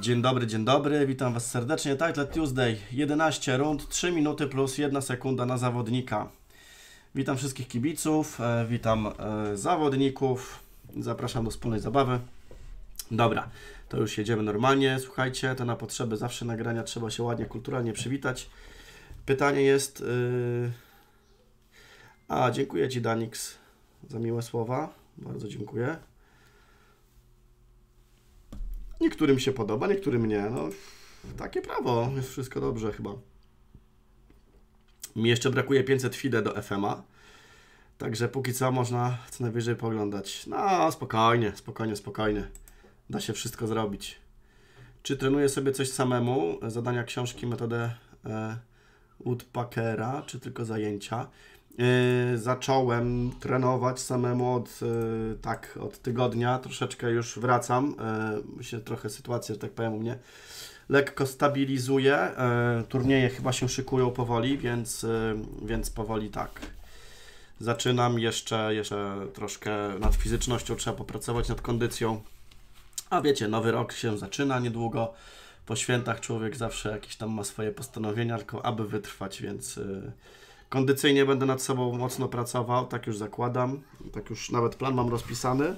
Dzień dobry, witam Was serdecznie. Titled Tuesday, 11 rund, 3 minuty plus 1 sekunda na zawodnika. Witam wszystkich kibiców, witam zawodników, zapraszam do wspólnej zabawy. Dobra, to już jedziemy normalnie, słuchajcie, to na potrzeby zawsze nagrania trzeba się ładnie, kulturalnie przywitać. Pytanie jest... dziękuję Ci, Daniks, za miłe słowa, bardzo dziękuję. Niektórym się podoba, niektórym nie. No, takie prawo, jest wszystko dobrze chyba. Mi jeszcze brakuje 500 FIDE do FM-a. Także póki co można co najwyżej pooglądać. No, spokojnie, spokojnie, spokojnie. Da się wszystko zrobić. Czy trenuję sobie coś samemu? Zadania, książki, metodę Woodpackera, czy tylko zajęcia? Zacząłem trenować samemu od tygodnia, troszeczkę już wracam, się trochę sytuacja, że tak powiem, u mnie lekko stabilizuje, turnieje chyba się szykują powoli, więc powoli tak, zaczynam jeszcze troszkę nad fizycznością, trzeba popracować nad kondycją, a wiecie, nowy rok się zaczyna niedługo, po świętach człowiek zawsze jakieś tam ma swoje postanowienia, tylko aby wytrwać, więc... Kondycyjnie będę nad sobą mocno pracował, tak już zakładam, tak już nawet plan mam rozpisany.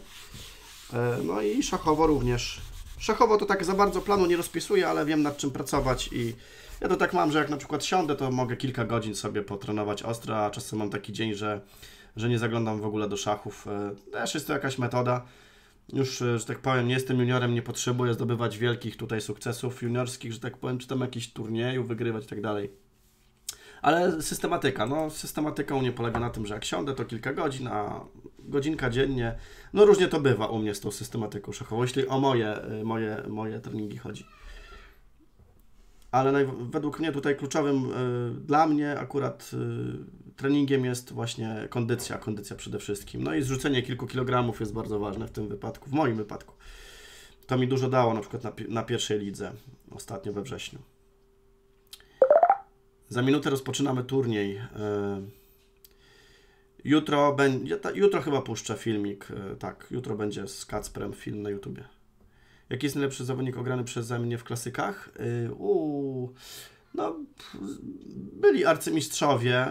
No i szachowo również. Szachowo to tak za bardzo planu nie rozpisuję, ale wiem nad czym pracować i ja to tak mam, że jak na przykład siądę, to mogę kilka godzin sobie potrenować ostro, a czasem mam taki dzień, że nie zaglądam w ogóle do szachów. Też jest to jakaś metoda. Już, że tak powiem, nie jestem juniorem, nie potrzebuję zdobywać wielkich tutaj sukcesów juniorskich, że tak powiem, czy tam jakichś turniejów wygrywać i tak dalej. Ale systematyka, no systematyka u mnie polega na tym, że jak siądę to kilka godzin, a godzinka dziennie, no różnie to bywa u mnie z tą systematyką szachową, jeśli o moje treningi chodzi. Ale według mnie tutaj kluczowym dla mnie akurat treningiem jest właśnie kondycja przede wszystkim. No i zrzucenie kilku kilogramów jest bardzo ważne w tym wypadku, w moim wypadku. To mi dużo dało na przykład na pierwszej lidze ostatnio we wrześniu. Za minutę rozpoczynamy turniej. Jutro chyba puszczę filmik. Tak, jutro będzie z Kacperem film na YouTubie. Jaki jest najlepszy zawodnik ograny przeze mnie w klasykach? No, byli arcymistrzowie.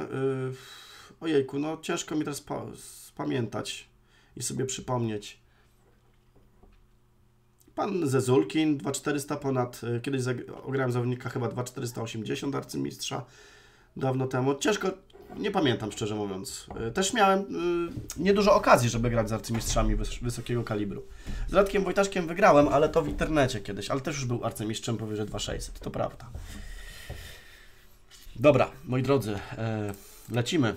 Ojejku, no ciężko mi teraz pamiętać i sobie przypomnieć. Pan Zezulkin, 2400 ponad, kiedyś ograłem zawodnika chyba 2480 arcymistrza, dawno temu, ciężko, nie pamiętam szczerze mówiąc. Też miałem niedużo okazji, żeby grać z arcymistrzami wysokiego kalibru. Z Radkiem Wojtaszkiem wygrałem, ale to w internecie kiedyś, ale też już był arcymistrzem powyżej 2600, to prawda. Dobra, moi drodzy, lecimy.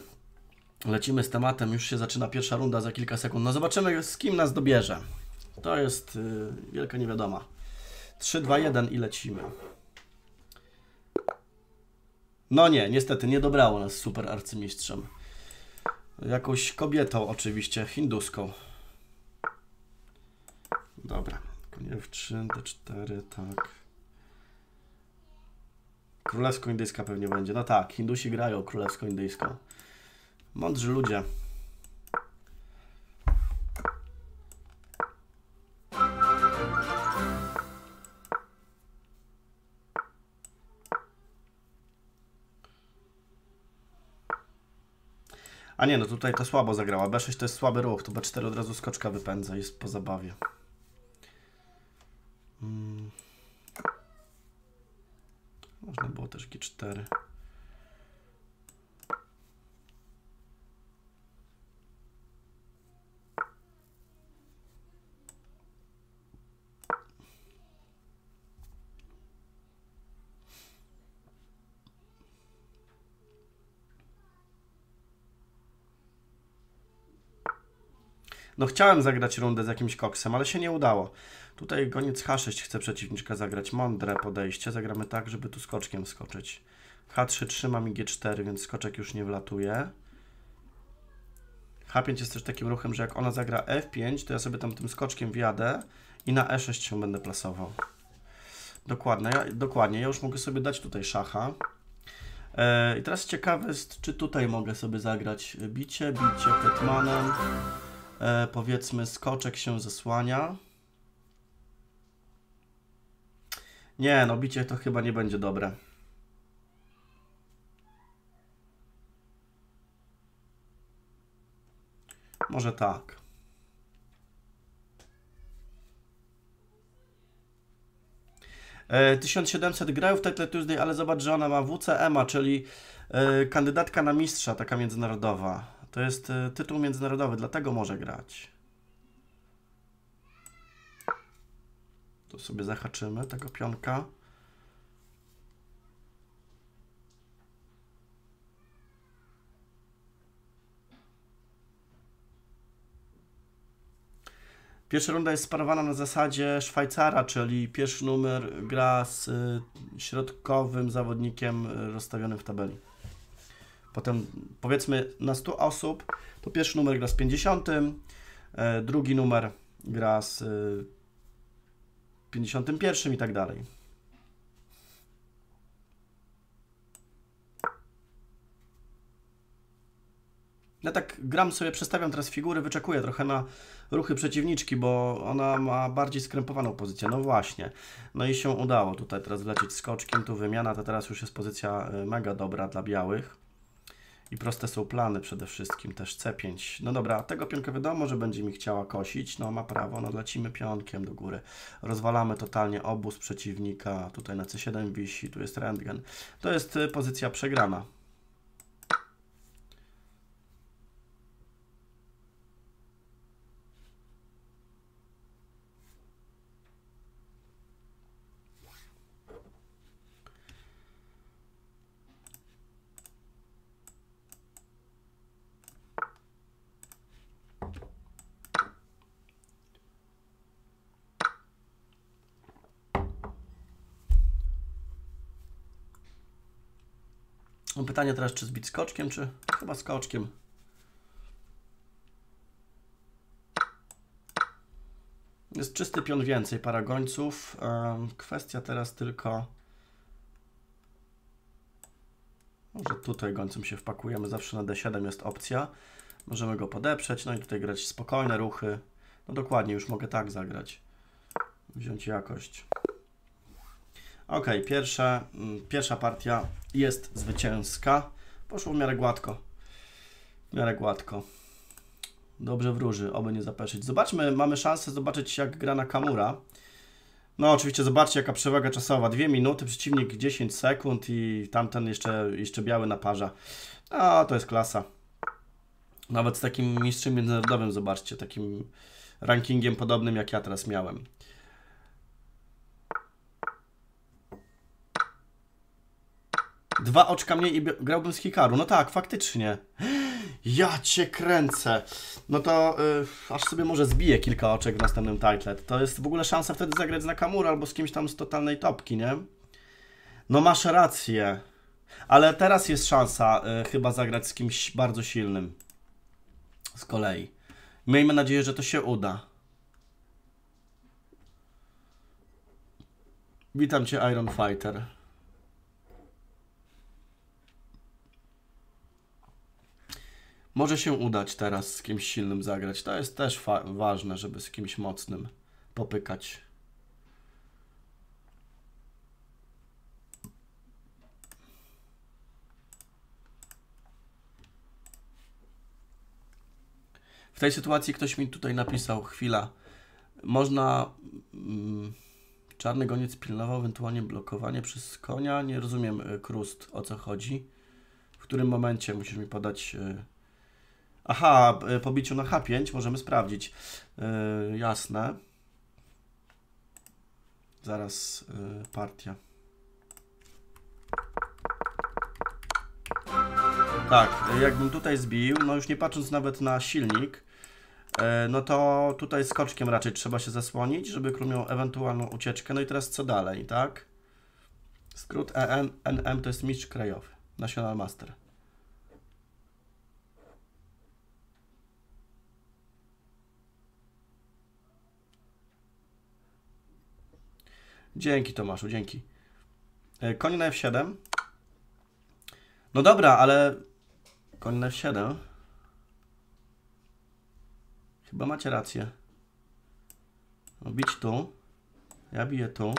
Lecimy z tematem, już się zaczyna pierwsza runda za kilka sekund, no zobaczymy z kim nas dobierze. To jest wielka niewiadoma. 3, 2, 1 i lecimy. No nie, niestety nie dobrało nas super arcymistrzem. Jakąś kobietą oczywiście, hinduską. Dobra, konie F3, D4, tak. Królewsko-indyjska pewnie będzie. No tak, Hindusi grają królewsko-indyjską. Mądrzy ludzie. A nie, no tutaj to słabo zagrała. B6 to jest słaby ruch, to B4 od razu skoczka wypędza, jest po zabawie. Można było też G4. No chciałem zagrać rundę z jakimś koksem, ale się nie udało. Tutaj goniec H6 chce przeciwniczka zagrać. Mądre podejście. Zagramy tak, żeby tu skoczkiem skoczyć. H3 trzyma mi G4, więc skoczek już nie wlatuje. H5 jest też takim ruchem, że jak ona zagra F5, to ja sobie tam tym skoczkiem wjadę i na E6 się będę plasował. Dokładnie, ja już mogę sobie dać tutaj szacha. I teraz ciekawe jest, czy tutaj mogę sobie zagrać bicie hetmanem. Powiedzmy skoczek się zasłania. Nie, no bicie to chyba nie będzie dobre. Może tak. E, 1700 grają w Titled Tuesday, ale zobacz, że ona ma WCM-a, czyli kandydatka na mistrza, taka międzynarodowa. To jest tytuł międzynarodowy, dlatego może grać. Tu sobie zahaczymy tego pionka. Pierwsza runda jest sparowana na zasadzie Szwajcara, czyli pierwszy numer gra z środkowym zawodnikiem rozstawionym w tabeli. Potem powiedzmy na 100 osób, to pierwszy numer gra z 50, drugi numer gra z 51 i tak dalej. Ja tak gram sobie, przestawiam teraz figury, wyczekuję trochę na ruchy przeciwniczki, bo ona ma bardziej skrępowaną pozycję. No właśnie. No i się udało tutaj teraz wlecieć skoczkiem, tu wymiana, to teraz już jest pozycja mega dobra dla białych. I proste są plany przede wszystkim, też C5. No dobra, tego pionka wiadomo, że będzie mi chciała kosić. No ma prawo, no lecimy pionkiem do góry. Rozwalamy totalnie obóz przeciwnika. Tutaj na C7 wisi, tu jest rentgen. To jest pozycja przegrana. Pytanie teraz, czy zbić skoczkiem, czy chyba skoczkiem. Jest czysty pion więcej, para gońców. Kwestia teraz tylko... Może tutaj gońcem się wpakujemy, zawsze na D7 jest opcja. Możemy go podeprzeć, no i tutaj grać spokojne ruchy. No dokładnie, już mogę tak zagrać. Wziąć jakość. Ok, pierwsza partia jest zwycięska. Poszło w miarę gładko. W miarę gładko. Dobrze wróży, oby nie zapeszyć. Zobaczmy, mamy szansę zobaczyć, jak gra Nakamura. No oczywiście zobaczcie, jaka przewaga czasowa. 2 minuty, przeciwnik 10 sekund i tamten jeszcze biały naparza. A to jest klasa. Nawet z takim mistrzem międzynarodowym, zobaczcie, takim rankingiem podobnym, jak ja teraz miałem. Dwa oczka mniej i grałbym z Hikaru. No tak, faktycznie. Ja cię kręcę. No to aż sobie może zbiję kilka oczek w następnym Titled. To jest w ogóle szansa wtedy zagrać z Nakamura albo z kimś tam z totalnej topki, nie? No masz rację. Ale teraz jest szansa chyba zagrać z kimś bardzo silnym. Z kolei. Miejmy nadzieję, że to się uda. Witam cię, Iron Fighter. Może się udać teraz z kimś silnym zagrać. To jest też ważne, żeby z kimś mocnym popykać. W tej sytuacji ktoś mi tutaj napisał, chwila, można... czarny goniec pilnował, ewentualnie blokowanie przez konia. Nie rozumiem, Krust, o co chodzi. W którym momencie musisz mi podać... Aha, po biciu na H5 możemy sprawdzić. Jasne. Zaraz partia. Tak, jakbym tutaj zbił, no już nie patrząc nawet na silnik, no to tutaj skoczkiem raczej trzeba się zasłonić, żeby król miał ewentualną ucieczkę. No i teraz co dalej, tak? Skrót NM to jest mistrz krajowy, National Master. Dzięki, Tomaszu, dzięki. Koń na F7. No dobra, ale... Koń na F7. Chyba macie rację. No bić tu. Ja biję tu.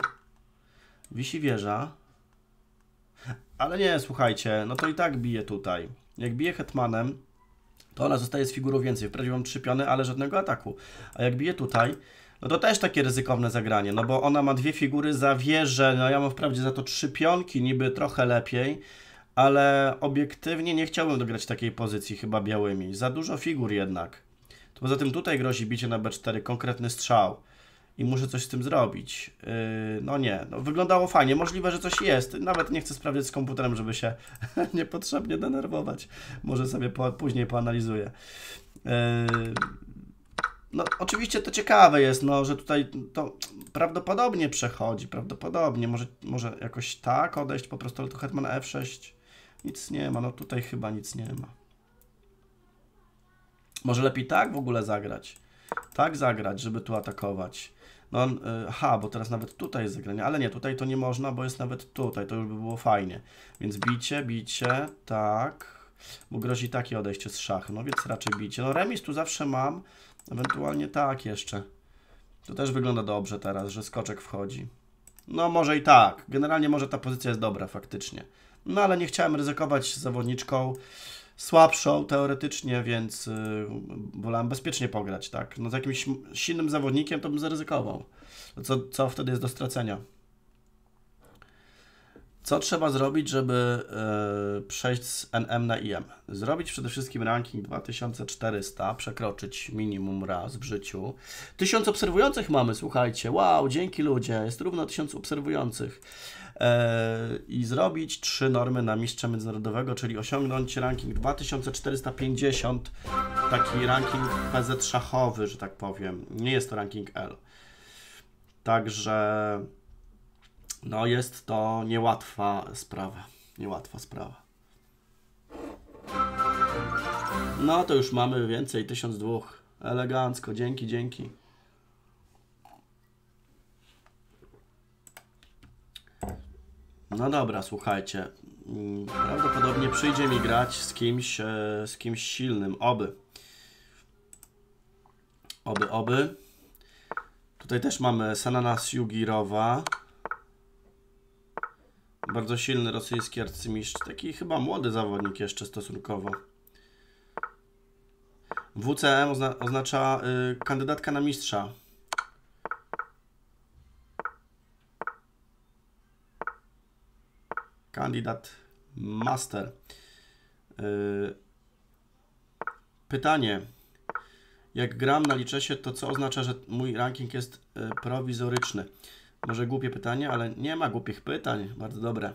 Wisi wieża. Ale nie, słuchajcie, no to i tak bije tutaj. Jak bije hetmanem, to ona zostaje z figurą więcej. Wprawdzie mam 3 piony, ale żadnego ataku. A jak bije tutaj, no to też takie ryzykowne zagranie, no bo ona ma 2 figury za wieżę. No ja mam wprawdzie za to 3 pionki, niby trochę lepiej, ale obiektywnie nie chciałbym dograć takiej pozycji chyba białymi. Za dużo figur jednak. To poza tym tutaj grozi bicie na B4, konkretny strzał. I muszę coś z tym zrobić. No nie, no wyglądało fajnie. Możliwe, że coś jest. Nawet nie chcę sprawdzać z komputerem, żeby się niepotrzebnie denerwować. Może sobie później poanalizuję. No oczywiście to ciekawe jest, no, że tutaj to prawdopodobnie przechodzi. Prawdopodobnie. Może jakoś tak odejść po prostu, ale tu hetman F6. Nic nie ma. No tutaj chyba nic nie ma. Może lepiej tak w ogóle zagrać. Tak zagrać, żeby tu atakować. No, aha, bo teraz nawet tutaj jest zagranie, ale nie, tutaj to nie można, bo jest nawet tutaj, to już by było fajnie. Więc bicie, bicie, tak, bo grozi takie odejście z szachy, no więc raczej bicie. No remis tu zawsze mam, ewentualnie tak jeszcze. To też wygląda dobrze teraz, że skoczek wchodzi. No może i tak, generalnie może ta pozycja jest dobra faktycznie. No ale nie chciałem ryzykować z zawodniczką słabszą teoretycznie, więc wolałem bezpiecznie pograć, tak? No z jakimś silnym zawodnikiem to bym zaryzykował. Co wtedy jest do stracenia? Co trzeba zrobić, żeby przejść z NM na IM? Zrobić przede wszystkim ranking 2400, przekroczyć minimum raz w życiu. 1000 obserwujących mamy, słuchajcie. Wow, dzięki ludzie, jest równo 1000 obserwujących. I zrobić 3 normy na mistrza międzynarodowego, czyli osiągnąć ranking 2450, taki ranking PZ szachowy, że tak powiem. Nie jest to ranking L. Także no jest to niełatwa sprawa. Niełatwa sprawa. No to już mamy więcej, 1002. Elegancko, dzięki, dzięki. No dobra, słuchajcie. Prawdopodobnie przyjdzie mi grać z kimś silnym. Oby. Oby, oby. Tutaj też mamy Sananas Jugirowa. Bardzo silny rosyjski arcymistrz. Taki chyba młody zawodnik jeszcze stosunkowo. WCM oznacza kandydatka na mistrza. Kandydat master. Pytanie. Jak gram na Lichessie, to co oznacza, że mój ranking jest prowizoryczny? Może głupie pytanie, ale nie ma głupich pytań. Bardzo dobre.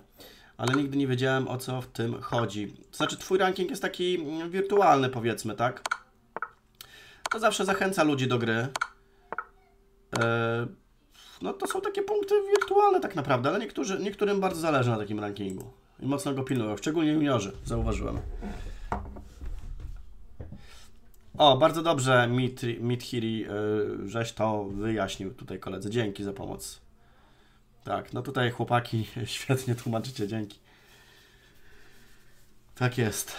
Ale nigdy nie wiedziałem, o co w tym chodzi. To znaczy, twój ranking jest taki wirtualny, powiedzmy, tak? To zawsze zachęca ludzi do gry. No to są takie punkty wirtualne tak naprawdę, ale niektórym bardzo zależy na takim rankingu i mocno go pilnują, szczególnie juniorzy, zauważyłem. O, bardzo dobrze Mitiri, żeś to wyjaśnił tutaj koledzy, dzięki za pomoc. Tak, no tutaj chłopaki świetnie tłumaczycie, dzięki. Tak jest.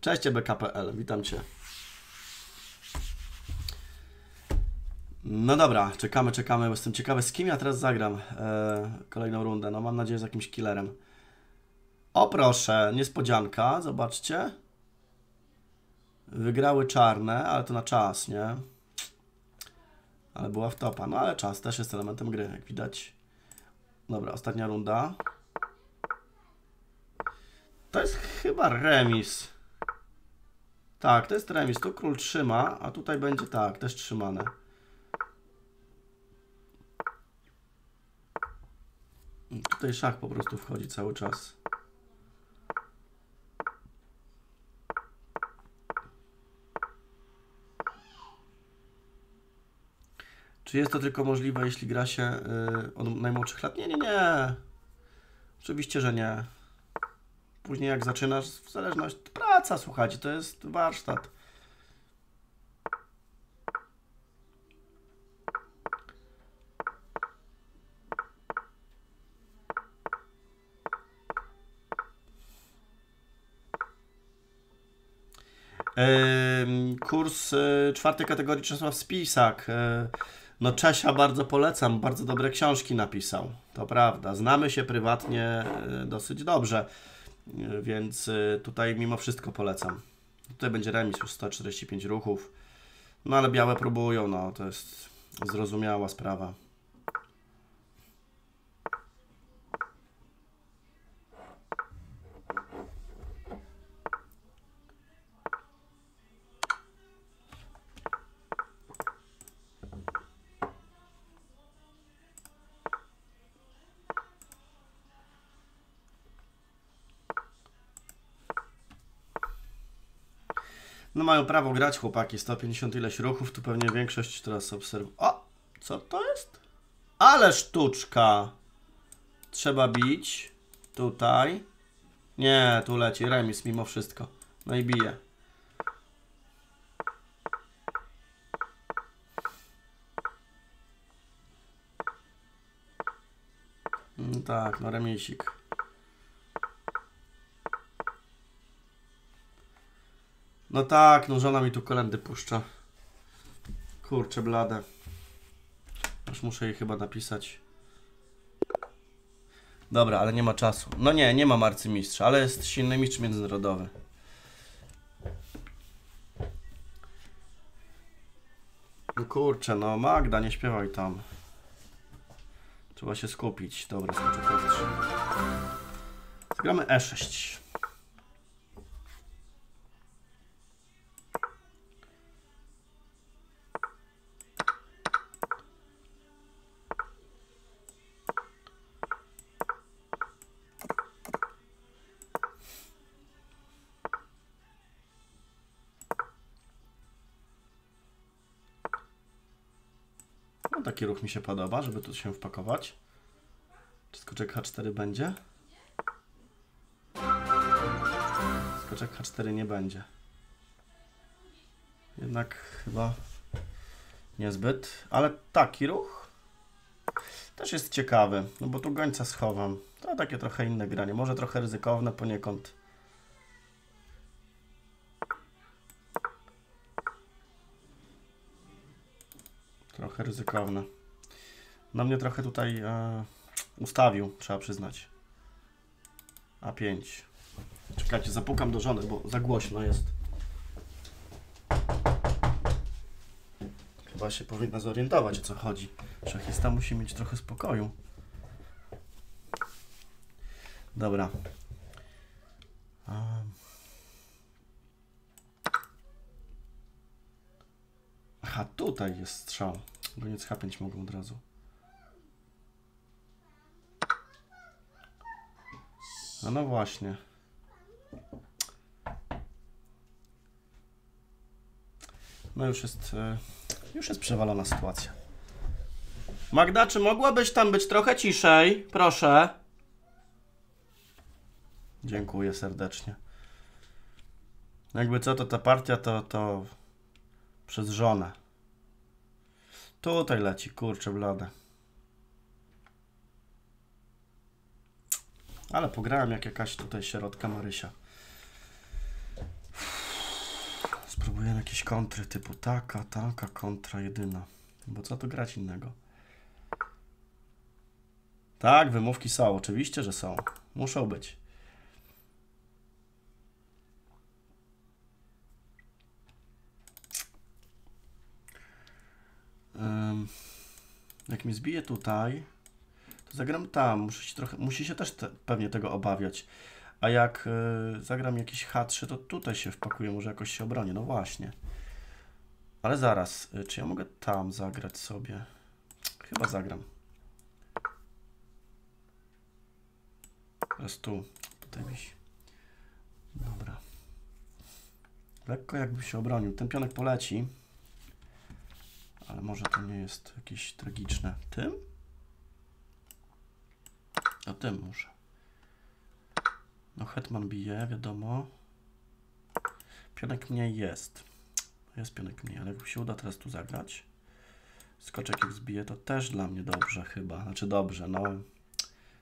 Cześć BKPL, witam Cię. No dobra, czekamy, czekamy, bo jestem ciekawy, z kim ja teraz zagram kolejną rundę. No mam nadzieję, z jakimś killerem. O proszę, niespodzianka, zobaczcie. Wygrały czarne, ale to na czas, nie? Ale była wtopa, no ale czas też jest elementem gry, jak widać. Dobra, ostatnia runda. To jest chyba remis. Tak, to jest remis, tu król trzyma, a tutaj będzie tak, też trzymane. Tutaj szach po prostu wchodzi cały czas. Czy jest to tylko możliwe, jeśli gra się od najmłodszych lat? Nie, nie, nie. Oczywiście, że nie. Później jak zaczynasz, w zależności... Praca, słuchajcie, to jest warsztat. Kurs czwartej kategorii Czesław Spisak. No Czesia bardzo polecam, bardzo dobre książki napisał, to prawda. Znamy się prywatnie dosyć dobrze, więc tutaj mimo wszystko polecam. Tutaj będzie remis, już 145 ruchów. No ale białe próbują, no to jest zrozumiała sprawa. No mają prawo grać chłopaki, 150 ileś ruchów, tu pewnie większość teraz obserwuje. O! Co to jest? Ale sztuczka! Trzeba bić. Tutaj. Nie, tu leci remis mimo wszystko. No i bije. No tak, no remisik. No tak, no żona mi tu kolędy puszcza. Kurczę blade. Aż muszę jej chyba napisać. Dobra, ale nie ma czasu. No nie, nie mam arcymistrza, ale jest silny mistrz międzynarodowy. No kurczę, no Magda, nie śpiewaj tam. Trzeba się skupić. Dobra, skończę P3. Zgramy E6. Taki ruch mi się podoba, żeby tu się wpakować. Czy skoczek H4 będzie? Skoczek H4 nie będzie. Jednak chyba niezbyt. Ale taki ruch też jest ciekawy, no bo tu gońca schowam. To takie trochę inne granie, może trochę ryzykowne poniekąd. Trochę ryzykowne. No mnie trochę tutaj ustawił, trzeba przyznać. A5. Czekajcie, zapukam do żony, bo za głośno jest. Chyba się powinna zorientować, o co chodzi. Szachista musi mieć trochę spokoju. Dobra. Aha, tutaj jest strzał. Goniec H5 mogą od razu. A no właśnie. No już jest przewalona sytuacja. Magda, czy mogłabyś tam być trochę ciszej? Proszę. Dziękuję serdecznie. Jakby co, to ta partia to przez żonę. Tutaj leci, kurczę blade. Ale pograłem jak jakaś tutaj środka Marysia. Spróbuję jakieś kontry typu taka kontra jedyna. Bo co tu grać innego? Tak, wymówki są. Oczywiście, że są. Muszą być. Jak mi zbije tutaj, to zagram tam. Musi się też pewnie tego obawiać. A jak zagram jakiś H3, to tutaj się wpakuje, może jakoś się obroni. No właśnie. Ale zaraz, czy ja mogę tam zagrać sobie? Chyba zagram. Teraz tu. Tutaj miś. Dobra. Lekko jakby się obronił. Ten pionek poleci. Ale może to nie jest jakieś tragiczne. Tym? O tym muszę. No hetman bije, wiadomo. Pionek mniej jest. Jest pionek mniej, ale jak się uda teraz tu zagrać. Skoczek jak zbije, to też dla mnie dobrze chyba. Znaczy dobrze, no.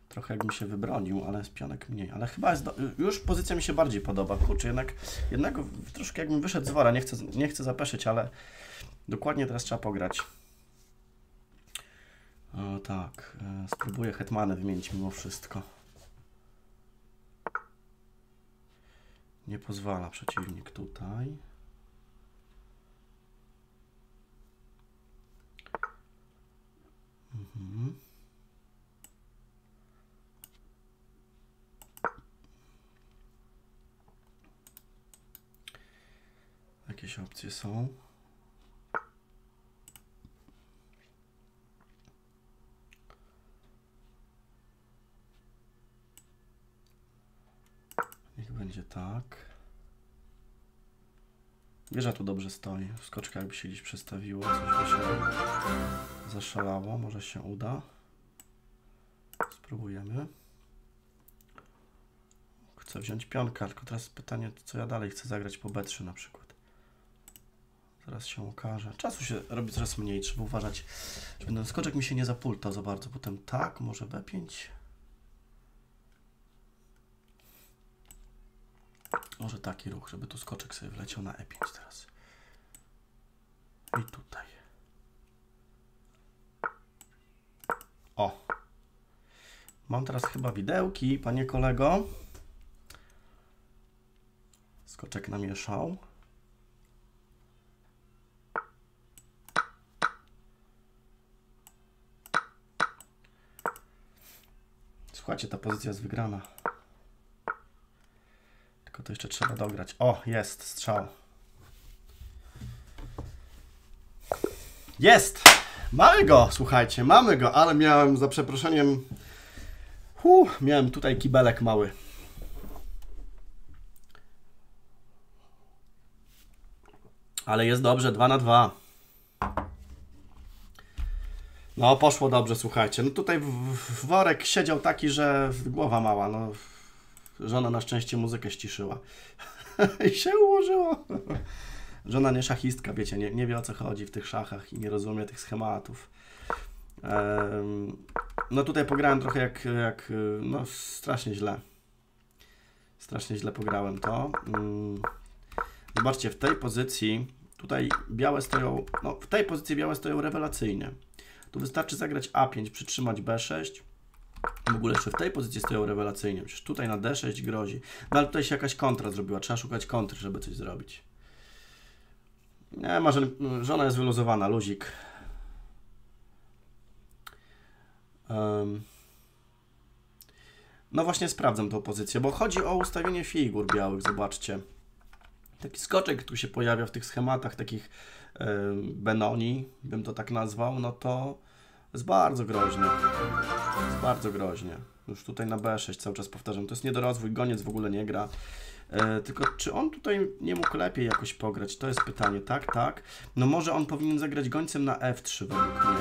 Trochę jakbym się wybronił, ale jest pionek mniej. Ale chyba jest już pozycja mi się bardziej podoba. Kurczę, jednak troszkę jakbym wyszedł z wora. Nie chcę zapeszyć, ale dokładnie teraz trzeba pograć. Tak, spróbuję hetmanę wymienić mimo wszystko. Nie pozwala przeciwnik tutaj. Mhm. Jakieś opcje są. Niech będzie tak. Wieża tu dobrze stoi. Skoczka jakby się gdzieś przestawiło, coś by się zaszalało. Może się uda. Spróbujemy. Chcę wziąć pionka, tylko teraz pytanie, co ja dalej chcę zagrać po B3 na przykład. Teraz się okaże. Czasu się robi coraz mniej. Trzeba uważać, żeby ten skoczek mi się nie zapultał za bardzo. Potem tak, może B5. Może taki ruch, żeby tu skoczek sobie wleciał na E5 teraz. I tutaj. O! Mam teraz chyba widełki, panie kolego. Skoczek namieszał. Słuchajcie, ta pozycja jest wygrana. Tylko to jeszcze trzeba dograć. O, jest strzał. Jest! Mamy go, słuchajcie, mamy go, ale miałem, za przeproszeniem, miałem tutaj kibelek mały. Ale jest dobrze, 2 na 2. No, poszło dobrze, słuchajcie. No tutaj worek siedział taki, że głowa mała. No, żona na szczęście muzykę ściszyła. I się ułożyło. Żona nie szachistka, wiecie, nie wie o co chodzi w tych szachach i nie rozumie tych schematów. No tutaj pograłem trochę jak no strasznie źle. Strasznie źle pograłem to. Zobaczcie, w tej pozycji tutaj białe stoją, no w tej pozycji białe stoją rewelacyjnie. Tu wystarczy zagrać A5, przytrzymać B6. W ogóle jeszcze w tej pozycji stoją rewelacyjnie. Przecież tutaj na D6 grozi. No ale tutaj się jakaś kontra zrobiła. Trzeba szukać kontry, żeby coś zrobić. Nie ma, żona jest wyluzowana. Luzik. No właśnie sprawdzam tą pozycję, bo chodzi o ustawienie figur białych. Zobaczcie. Taki skoczek tu się pojawia w tych schematach takich Benoni, bym to tak nazwał, no to jest bardzo groźnie. Jest bardzo groźnie. Już tutaj na B6 cały czas powtarzam, to jest niedorozwój, goniec w ogóle nie gra. Tylko czy on tutaj nie mógł lepiej jakoś pograć? To jest pytanie, tak, tak. No może on powinien zagrać gońcem na F3 według mnie.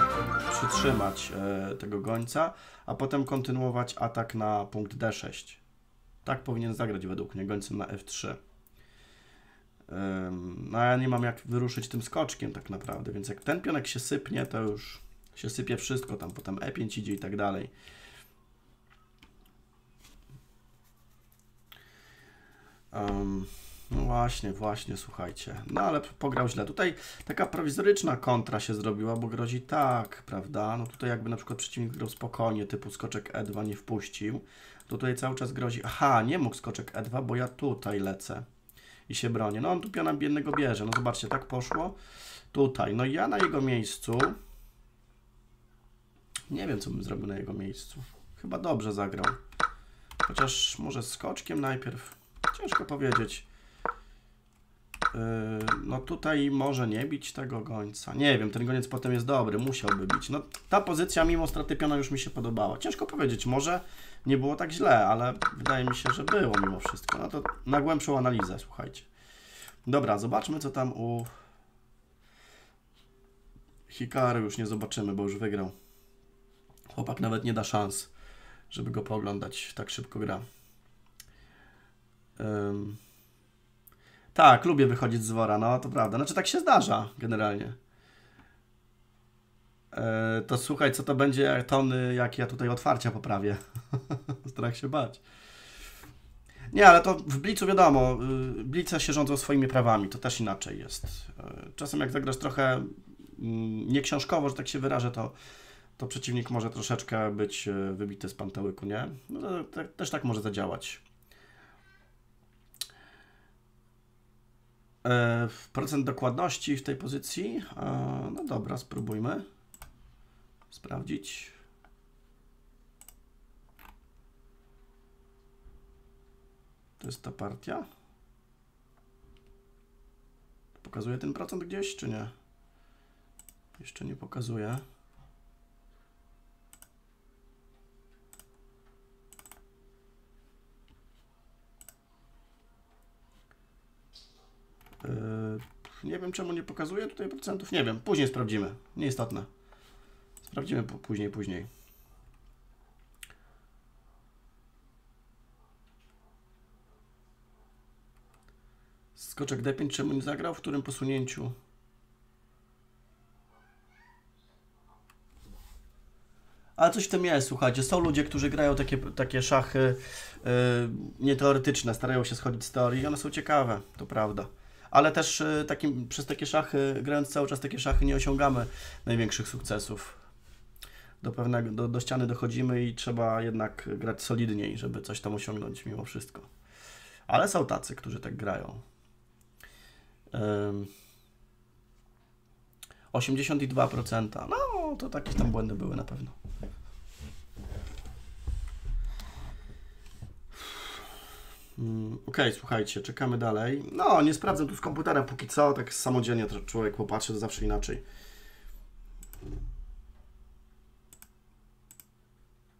Przytrzymać tego gońca, a potem kontynuować atak na punkt D6. Tak powinien zagrać według mnie, gońcem na F3. No ja nie mam jak wyruszyć tym skoczkiem tak naprawdę, więc jak ten pionek się sypnie, to już się sypie wszystko, tam potem E5 idzie i tak dalej. No właśnie, słuchajcie, no ale pograł źle. Tutaj taka prowizoryczna kontra się zrobiła, bo grozi tak, prawda? No tutaj jakby na przykład przeciwnik grał spokojnie, typu skoczek E2 nie wpuścił. Tutaj cały czas grozi, aha, nie mógł skoczek E2, bo ja tutaj lecę i się bronię. No on tu piona biednego bierze. No zobaczcie, tak poszło tutaj. No ja na jego miejscu nie wiem, co bym zrobił na jego miejscu. Chyba dobrze zagrał. Chociaż może z skoczkiem najpierw. Ciężko powiedzieć. No tutaj może nie bić tego gońca. Nie wiem, ten goniec potem jest dobry. Musiałby bić. No ta pozycja mimo straty piona już mi się podobała. Ciężko powiedzieć. Może nie było tak źle, ale wydaje mi się, że było mimo wszystko. No to na głębszą analizę, słuchajcie. Dobra, zobaczmy, co tam u Hikaru już nie zobaczymy, bo już wygrał. Chłopak nawet nie da szans, żeby go pooglądać. Tak szybko gra. Tak, lubię wychodzić z wora, no to prawda. Znaczy tak się zdarza generalnie. To słuchaj, co to będzie tony, jak ja tutaj otwarcia poprawię. Strach się bać. Nie, ale to w blicu wiadomo, blice się rządzą swoimi prawami, to też inaczej jest. Czasem jak zagrasz trochę nieksiążkowo, że tak się wyrażę, to to przeciwnik może troszeczkę być wybity z pantałyku, nie? No to też tak może zadziałać. Procent dokładności w tej pozycji, no dobra, spróbujmy sprawdzić. To jest ta partia. Pokazuje ten procent gdzieś, czy nie? Jeszcze nie pokazuje. Nie wiem, czemu nie pokazuje tutaj procentów. Nie wiem, później sprawdzimy. Nieistotne. Sprawdzimy później. Skoczek D5 czemu nie zagrał? W którym posunięciu? Ale coś w tym jest, słuchajcie. Są ludzie, którzy grają takie szachy nieteoretyczne, starają się schodzić z teorii i one są ciekawe, to prawda. Ale też przez takie szachy, grając cały czas takie szachy, nie osiągamy największych sukcesów. Do ściany dochodzimy i trzeba jednak grać solidniej, żeby coś tam osiągnąć mimo wszystko. Ale są tacy, którzy tak grają. 82%. No, to takie tam błędy były na pewno. Okej, słuchajcie, czekamy dalej. No, nie sprawdzę tu z komputera póki co, tak samodzielnie człowiek popatrzy, to zawsze inaczej.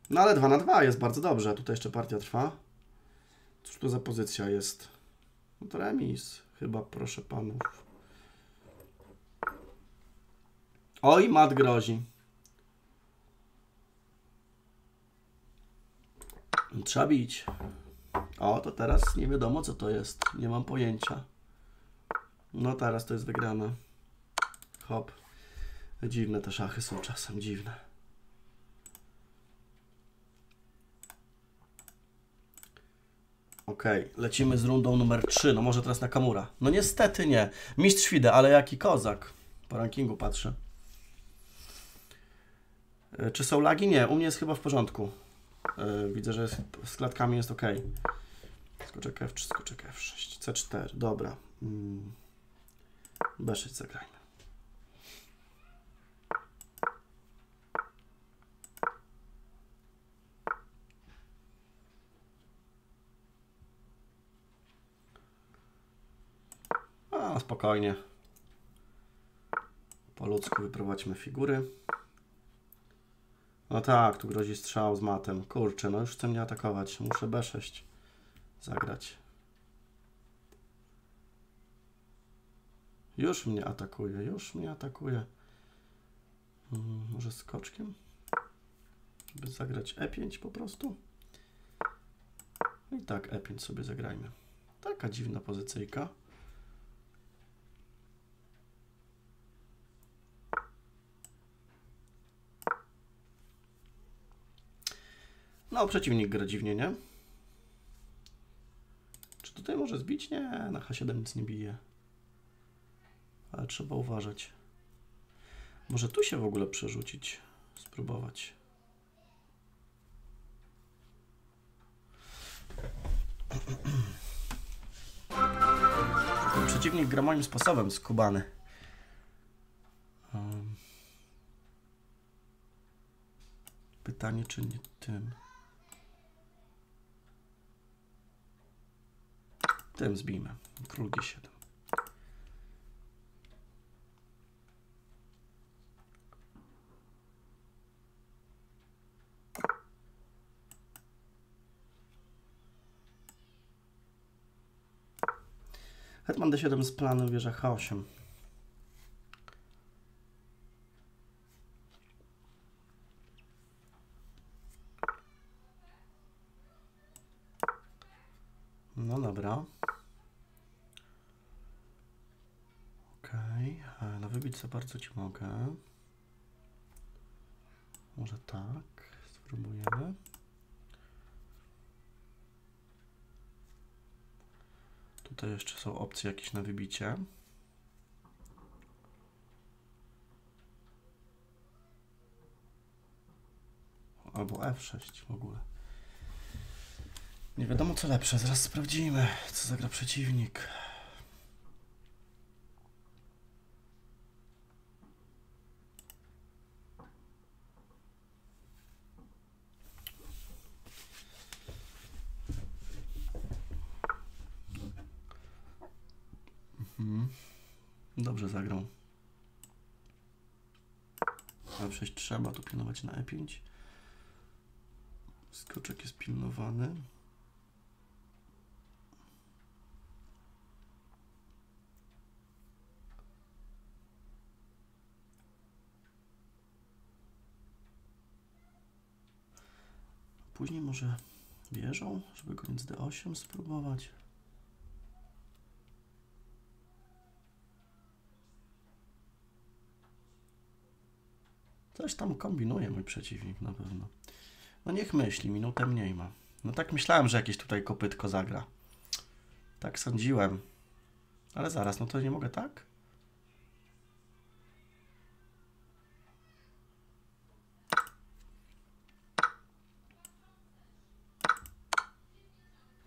No ale 2 na 2 jest bardzo dobrze, tutaj jeszcze partia trwa. Cóż to za pozycja jest? No to remis, chyba, proszę panów. Oj, mat grozi. Trzeba bić. O, to teraz nie wiadomo, co to jest. Nie mam pojęcia. No teraz to jest wygrane. Hop. Dziwne te szachy są czasem, dziwne. Okej, lecimy z rundą numer 3. No może teraz Nakamura. No niestety nie. Mistrz FIDE, ale jaki kozak. Po rankingu patrzę. Czy są lagi? Nie, u mnie jest chyba w porządku. Widzę, że z klatkami jest ok. Skoczek F3, skoczek F6, C4, dobra. B6 zagrajmy. A, spokojnie. Po ludzku wyprowadźmy figury. No tak, tu grozi strzał z matem. Kurczę, no już chce mnie atakować. Muszę B6 zagrać. Już mnie atakuje, Może z skoczkiem? Żeby zagrać E5 po prostu? I tak E5 sobie zagrajmy. Taka dziwna pozycyjka. No, przeciwnik gra dziwnie, nie? Czy tutaj może zbić? Nie, na H7 nic nie bije. Ale trzeba uważać. Może tu się w ogóle przerzucić. Spróbować. Przeciwnik gra moim sposobem, skubany. Pytanie, czy nie tym... Tym zbijmy. Król G7. Hetman D7 z planu, wieża H8. No dobra. Okej, no wybić za bardzo ci mogę. Może tak, spróbujemy. Tutaj jeszcze są opcje jakieś na wybicie. albo F6 w ogóle. Nie wiadomo co lepsze, zaraz sprawdzimy, co zagra przeciwnik. Dobrze zagrał. F6 trzeba tu pilnować na E5. Skoczek jest pilnowany. Później może wieżą, żeby koniec D8 spróbować. Coś tam kombinuje mój przeciwnik na pewno. No niech myśli, minutę mniej ma. No tak myślałem, że jakieś tutaj kopytko zagra. Tak sądziłem. Ale zaraz, no to nie mogę tak?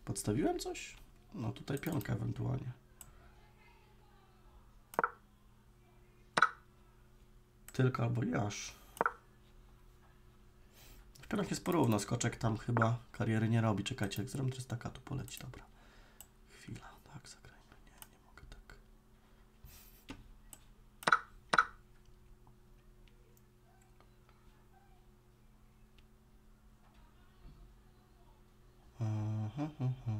Podstawiłem coś? No tutaj pionka ewentualnie. Tylko albo i aż. Wczoraj jest porówno, skoczek tam chyba kariery nie robi. Czekajcie, jak zrobię 300k, tu poleci, dobra. Chwila, tak, zagrajmy. Nie mogę tak. Aha, aha.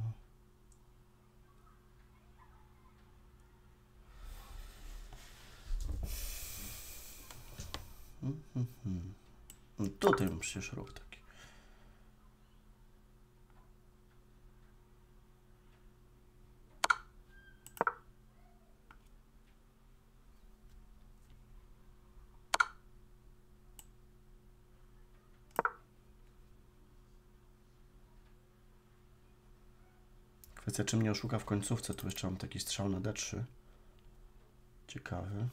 Tutaj mam przecież ruch taki. Kwestia, czy mnie oszuka w końcówce. Tu jeszcze mam taki strzał na D3. Ciekawy.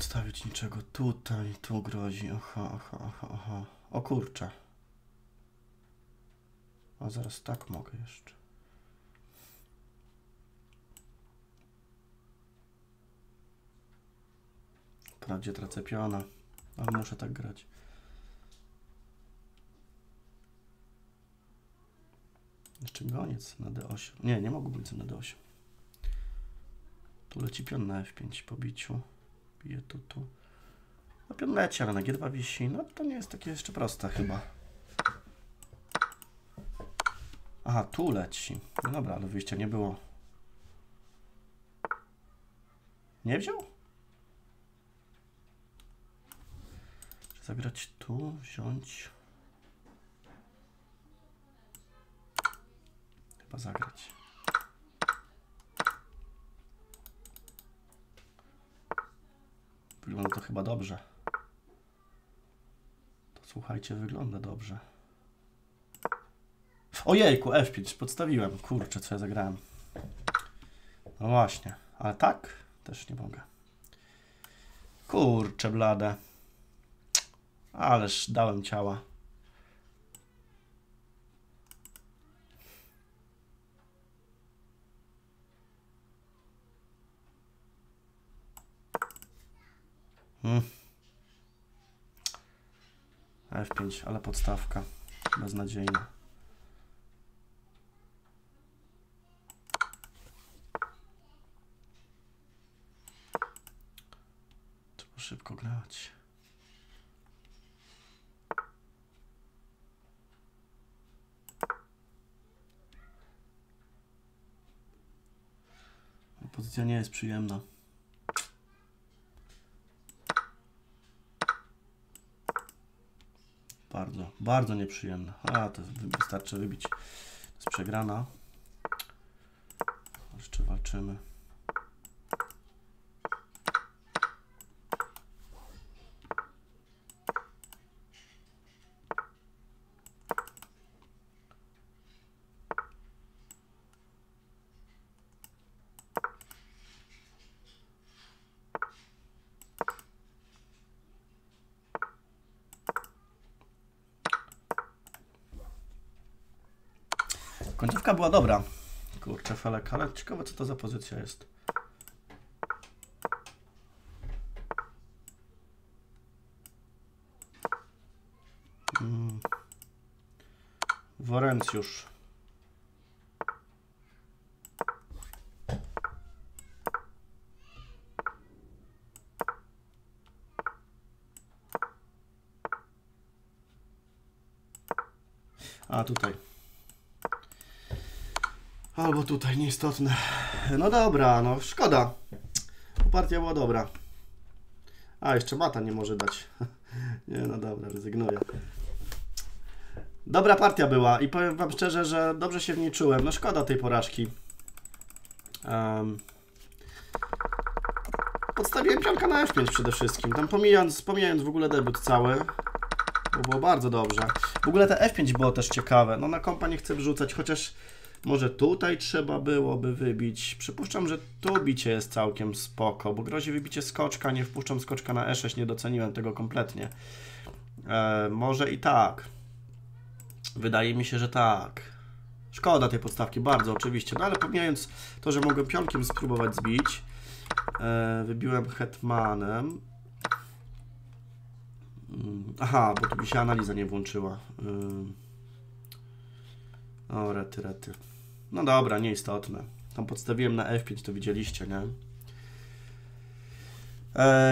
Stawić niczego tutaj, tu grozi, aha. O kurczę. A zaraz tak mogę jeszcze. Wprawdzie tracę piona, ale muszę tak grać. Jeszcze goniec na D8. Nie, nie mogę być na D8. Tu leci pion na F5 po biciu. Bije tu. No pion leci, ale na G2 wisi. No to nie jest takie jeszcze proste chyba. Aha, tu leci. No dobra, ale wyjścia nie było. Nie wziął? Zagrać tu, wziąć. Chyba zagrać. Wygląda to chyba dobrze. To słuchajcie, wygląda dobrze. Ojejku, F5 podstawiłem. Kurczę, co ja zagrałem. No właśnie, ale tak też nie mogę. Kurczę, blade. Ależ dałem ciała. F5, ale podstawka beznadziejna. Trzeba szybko grać. Pozycja nie jest przyjemna. Bardzo, bardzo nieprzyjemne. A, to wystarczy wybić. To jest przegrana. Jeszcze walczymy. Końcówka była dobra. Kurczę, felek, ale ciekawe co to za pozycja jest. Worencjusz. A tutaj. Albo tutaj, nieistotne. No dobra, no szkoda. Partia była dobra. A, jeszcze mata nie może dać. Nie, no dobra, rezygnuję. Dobra partia była i powiem wam szczerze, że dobrze się w niej czułem. No szkoda tej porażki. Podstawiłem pionka na F5 przede wszystkim. Tam pomijając w ogóle debut cały. Bo było bardzo dobrze. W ogóle te F5 było też ciekawe. No na kompa nie chcę wrzucać, chociaż może tutaj trzeba byłoby wybić. Przypuszczam, że tu bicie jest całkiem spoko, bo grozi wybicie skoczka. Nie wpuszczam skoczka na E6, nie doceniłem tego kompletnie. Może i tak. Wydaje mi się, że tak. Szkoda tej podstawki, bardzo oczywiście. No ale pomijając to, że mogłem pionkiem spróbować zbić, wybiłem hetmanem. Aha, bo tu mi się analiza nie włączyła. O, rety. No dobra, nieistotne. Tam podstawiłem na F5, to widzieliście, nie?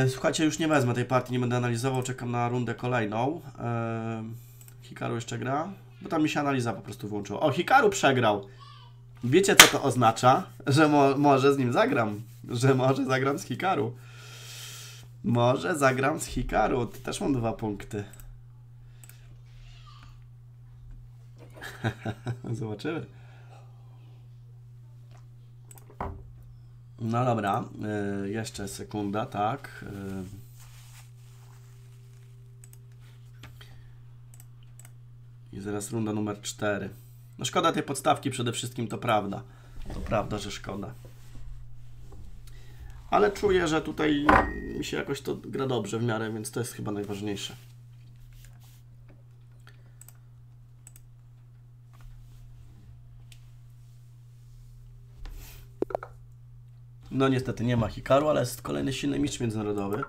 Słuchajcie, już nie wezmę tej partii, nie będę analizował, czekam na rundę kolejną. Hikaru jeszcze gra? Bo tam mi się analiza po prostu włączyła. O, Hikaru przegrał. Wiecie, co to oznacza? Że może z nim zagram. Że może zagram z Hikaru. Może zagram z Hikaru. Też mam 2 punkty. Zobaczymy. No dobra. Jeszcze sekunda, tak. I zaraz runda numer 4. No szkoda tej podstawki przede wszystkim, to prawda. To prawda, że szkoda. Ale czuję, że tutaj mi się jakoś to gra dobrze w miarę, więc to jest chyba najważniejsze. No niestety nie ma Hikaru, ale jest kolejny silny mistrz międzynarodowy.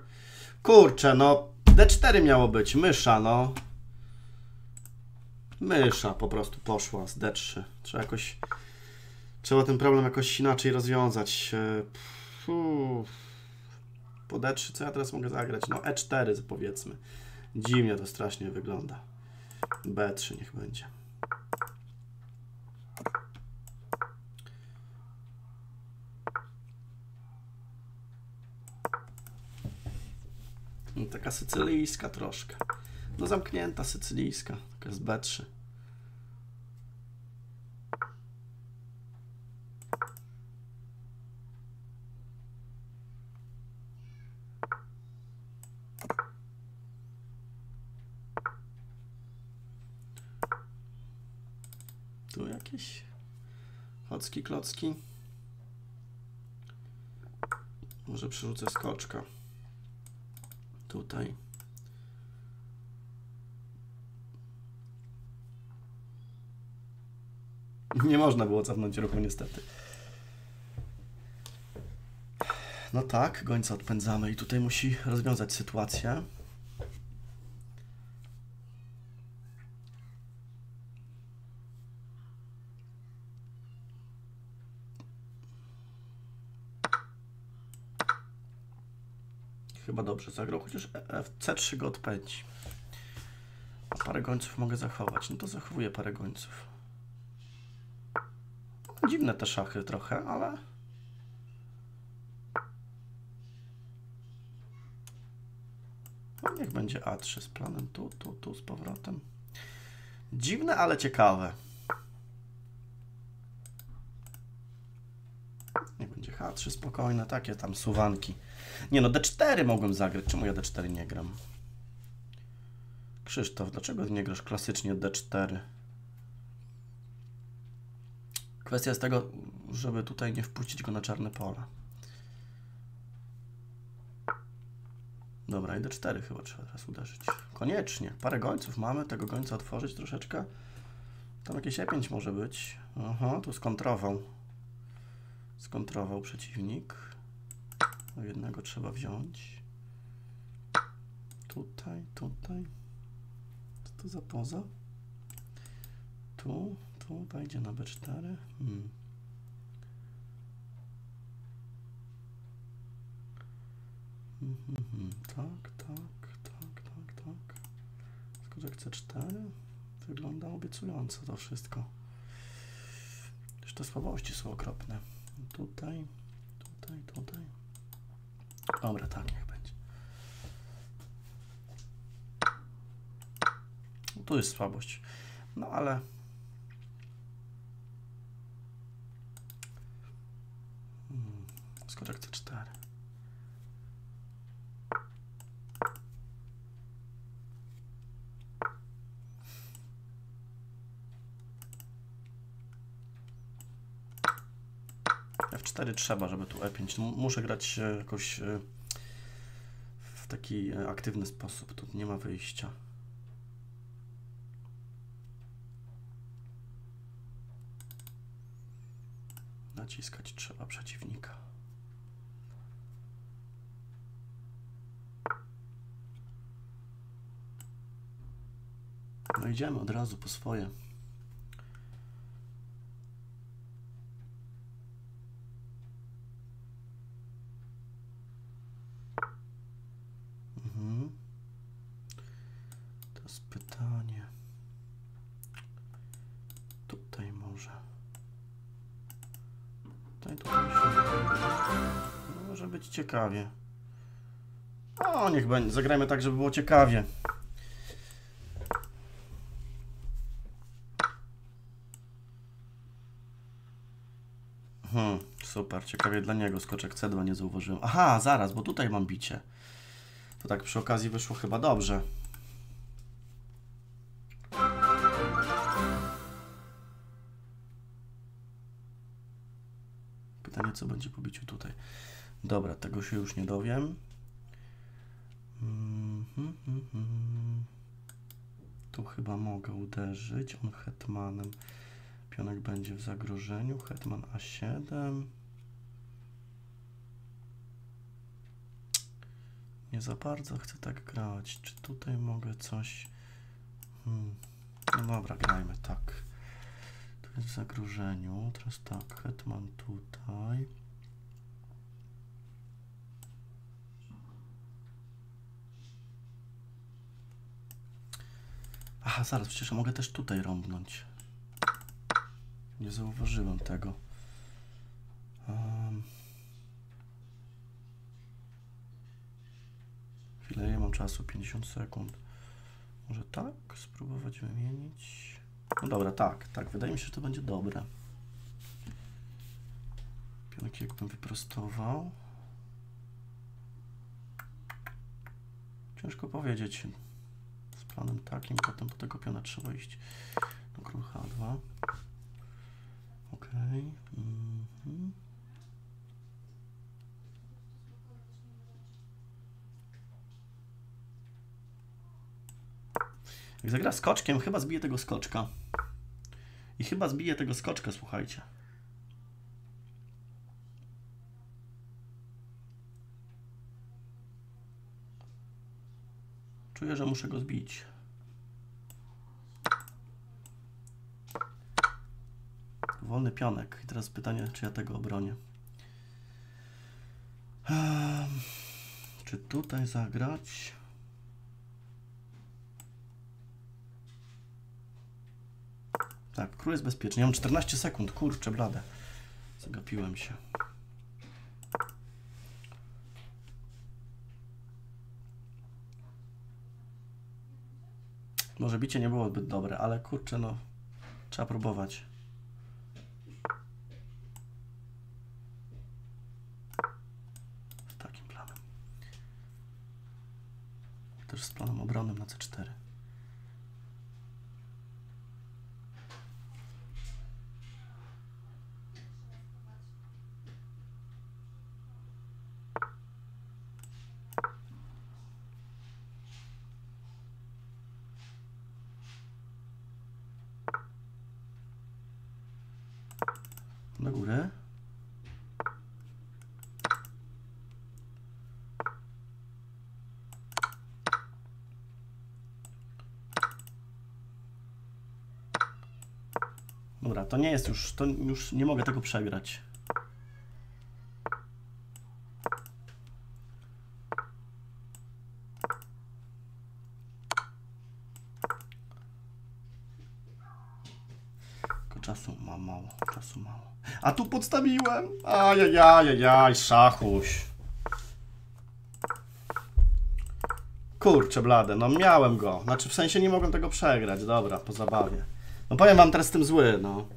Kurczę, no D4 miało być, mysza, no. Mysza po prostu poszła z D3. Trzeba ten problem jakoś inaczej rozwiązać. Po D3 co ja teraz mogę zagrać? No E4 powiedzmy. Dziwnie to strasznie wygląda. B3 niech będzie. No, taka sycylijska troszkę. No zamknięta sycylijska, taka z B3. Tu jakieś chocki, klocki. Może przerzucę skoczka. Tutaj. Nie można było cofnąć ruchu niestety. No tak, gońca odpędzamy i tutaj musi rozwiązać sytuację. Chyba dobrze zagrał, chociaż C3 go odpędzi. A parę gońców mogę zachować, no to zachowuję parę gońców. Dziwne te szachy trochę, ale... No niech będzie A3 z planem tu z powrotem. Dziwne, ale ciekawe. Niech będzie H3 spokojne, takie tam suwanki. Nie no, D4 mogłem zagrać, czemu ja D4 nie gram? Krzysztof, dlaczego nie grasz klasycznie D4? Kwestia jest tego, żeby tutaj nie wpuścić go na czarne pole. Dobra, i D4 chyba trzeba teraz uderzyć. Koniecznie. Parę gońców mamy, tego gońca otworzyć troszeczkę. Tam jakieś E5 może być. Aha, tu skontrował. Skontrował przeciwnik. Jednego trzeba wziąć. Tutaj, tutaj. Co to za poza? Tu, tu, dajdzie na B4. Tak, tak, tak, tak, tak. Skoro C4 wygląda obiecująco to wszystko. Już te słabości są okropne. Tutaj, tutaj, tutaj. Dobra, tak niech będzie. No, tu jest słabość. No ale... Skoczek C4. F4 trzeba, żeby tu E5. Muszę grać jakoś w taki aktywny sposób. Tu nie ma wyjścia. Naciskać trzeba przeciwnika. No idziemy od razu po swoje. Ciekawie. O, niech będzie. Zagrajmy tak, żeby było ciekawie. Super. Ciekawie dla niego. Skoczek C2 nie zauważyłem. Aha, zaraz, bo tutaj mam bicie. To tak przy okazji wyszło chyba dobrze. Pytanie, co będzie po biciu tutaj. Dobra, tego się już nie dowiem. Tu chyba mogę uderzyć. On hetmanem. Pionek będzie w zagrożeniu. Hetman A7. Nie za bardzo chcę tak grać. Czy tutaj mogę coś... No dobra, grajmy tak. Tu jest w zagrożeniu. Teraz tak, hetman tutaj. Aha, zaraz, przecież mogę też tutaj rąbnąć. Nie zauważyłem tego. Chwilę, ja mam czasu, 50 sekund. Może tak? Spróbować wymienić. No dobra, tak, tak. Wydaje mi się, że to będzie dobre. Pionek jakbym wyprostował. Ciężko powiedzieć. Panem takim, potem do tego piona trzeba iść do król H2. Ok. Jak zagra skoczkiem, chyba zbije tego skoczka. I chyba zbije tego skoczka, słuchajcie. Czuję, że muszę go zbić. Wolny pionek. I teraz pytanie, czy ja tego obronię. Czy tutaj zagrać? Tak, król jest bezpieczny. Ja mam 14 sekund. Kurczę, blade. Zagapiłem się. Może bicie nie było zbyt dobre, ale kurczę, no, trzeba próbować. Z takim planem. Też z planem obronnym na C4. na górę. Dobra, to nie jest już, to już nie mogę tego przegrać. Tylko czasu mało. A tu podstawiłem! Ajajajajaj, szachuś. Kurczę blade, no miałem go. Znaczy w sensie nie mogłem tego przegrać, dobra, po zabawie. No powiem wam teraz tym zły, no.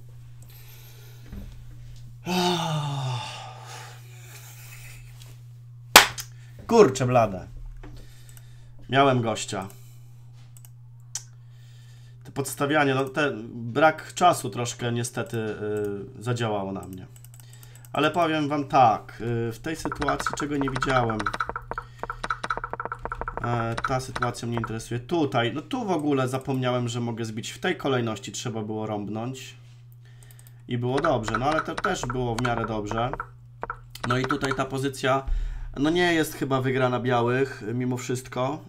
Kurczę blade. Miałem gościa. To podstawianie, no ten brak czasu troszkę niestety zadziałało na mnie. Ale powiem wam tak, w tej sytuacji czego nie widziałem. Ta sytuacja mnie interesuje. Tutaj, no tu w ogóle zapomniałem, że mogę zbić. W tej kolejności trzeba było rąbnąć. I było dobrze, no ale to też było w miarę dobrze. No i tutaj ta pozycja, no nie jest chyba wygrana białych, mimo wszystko.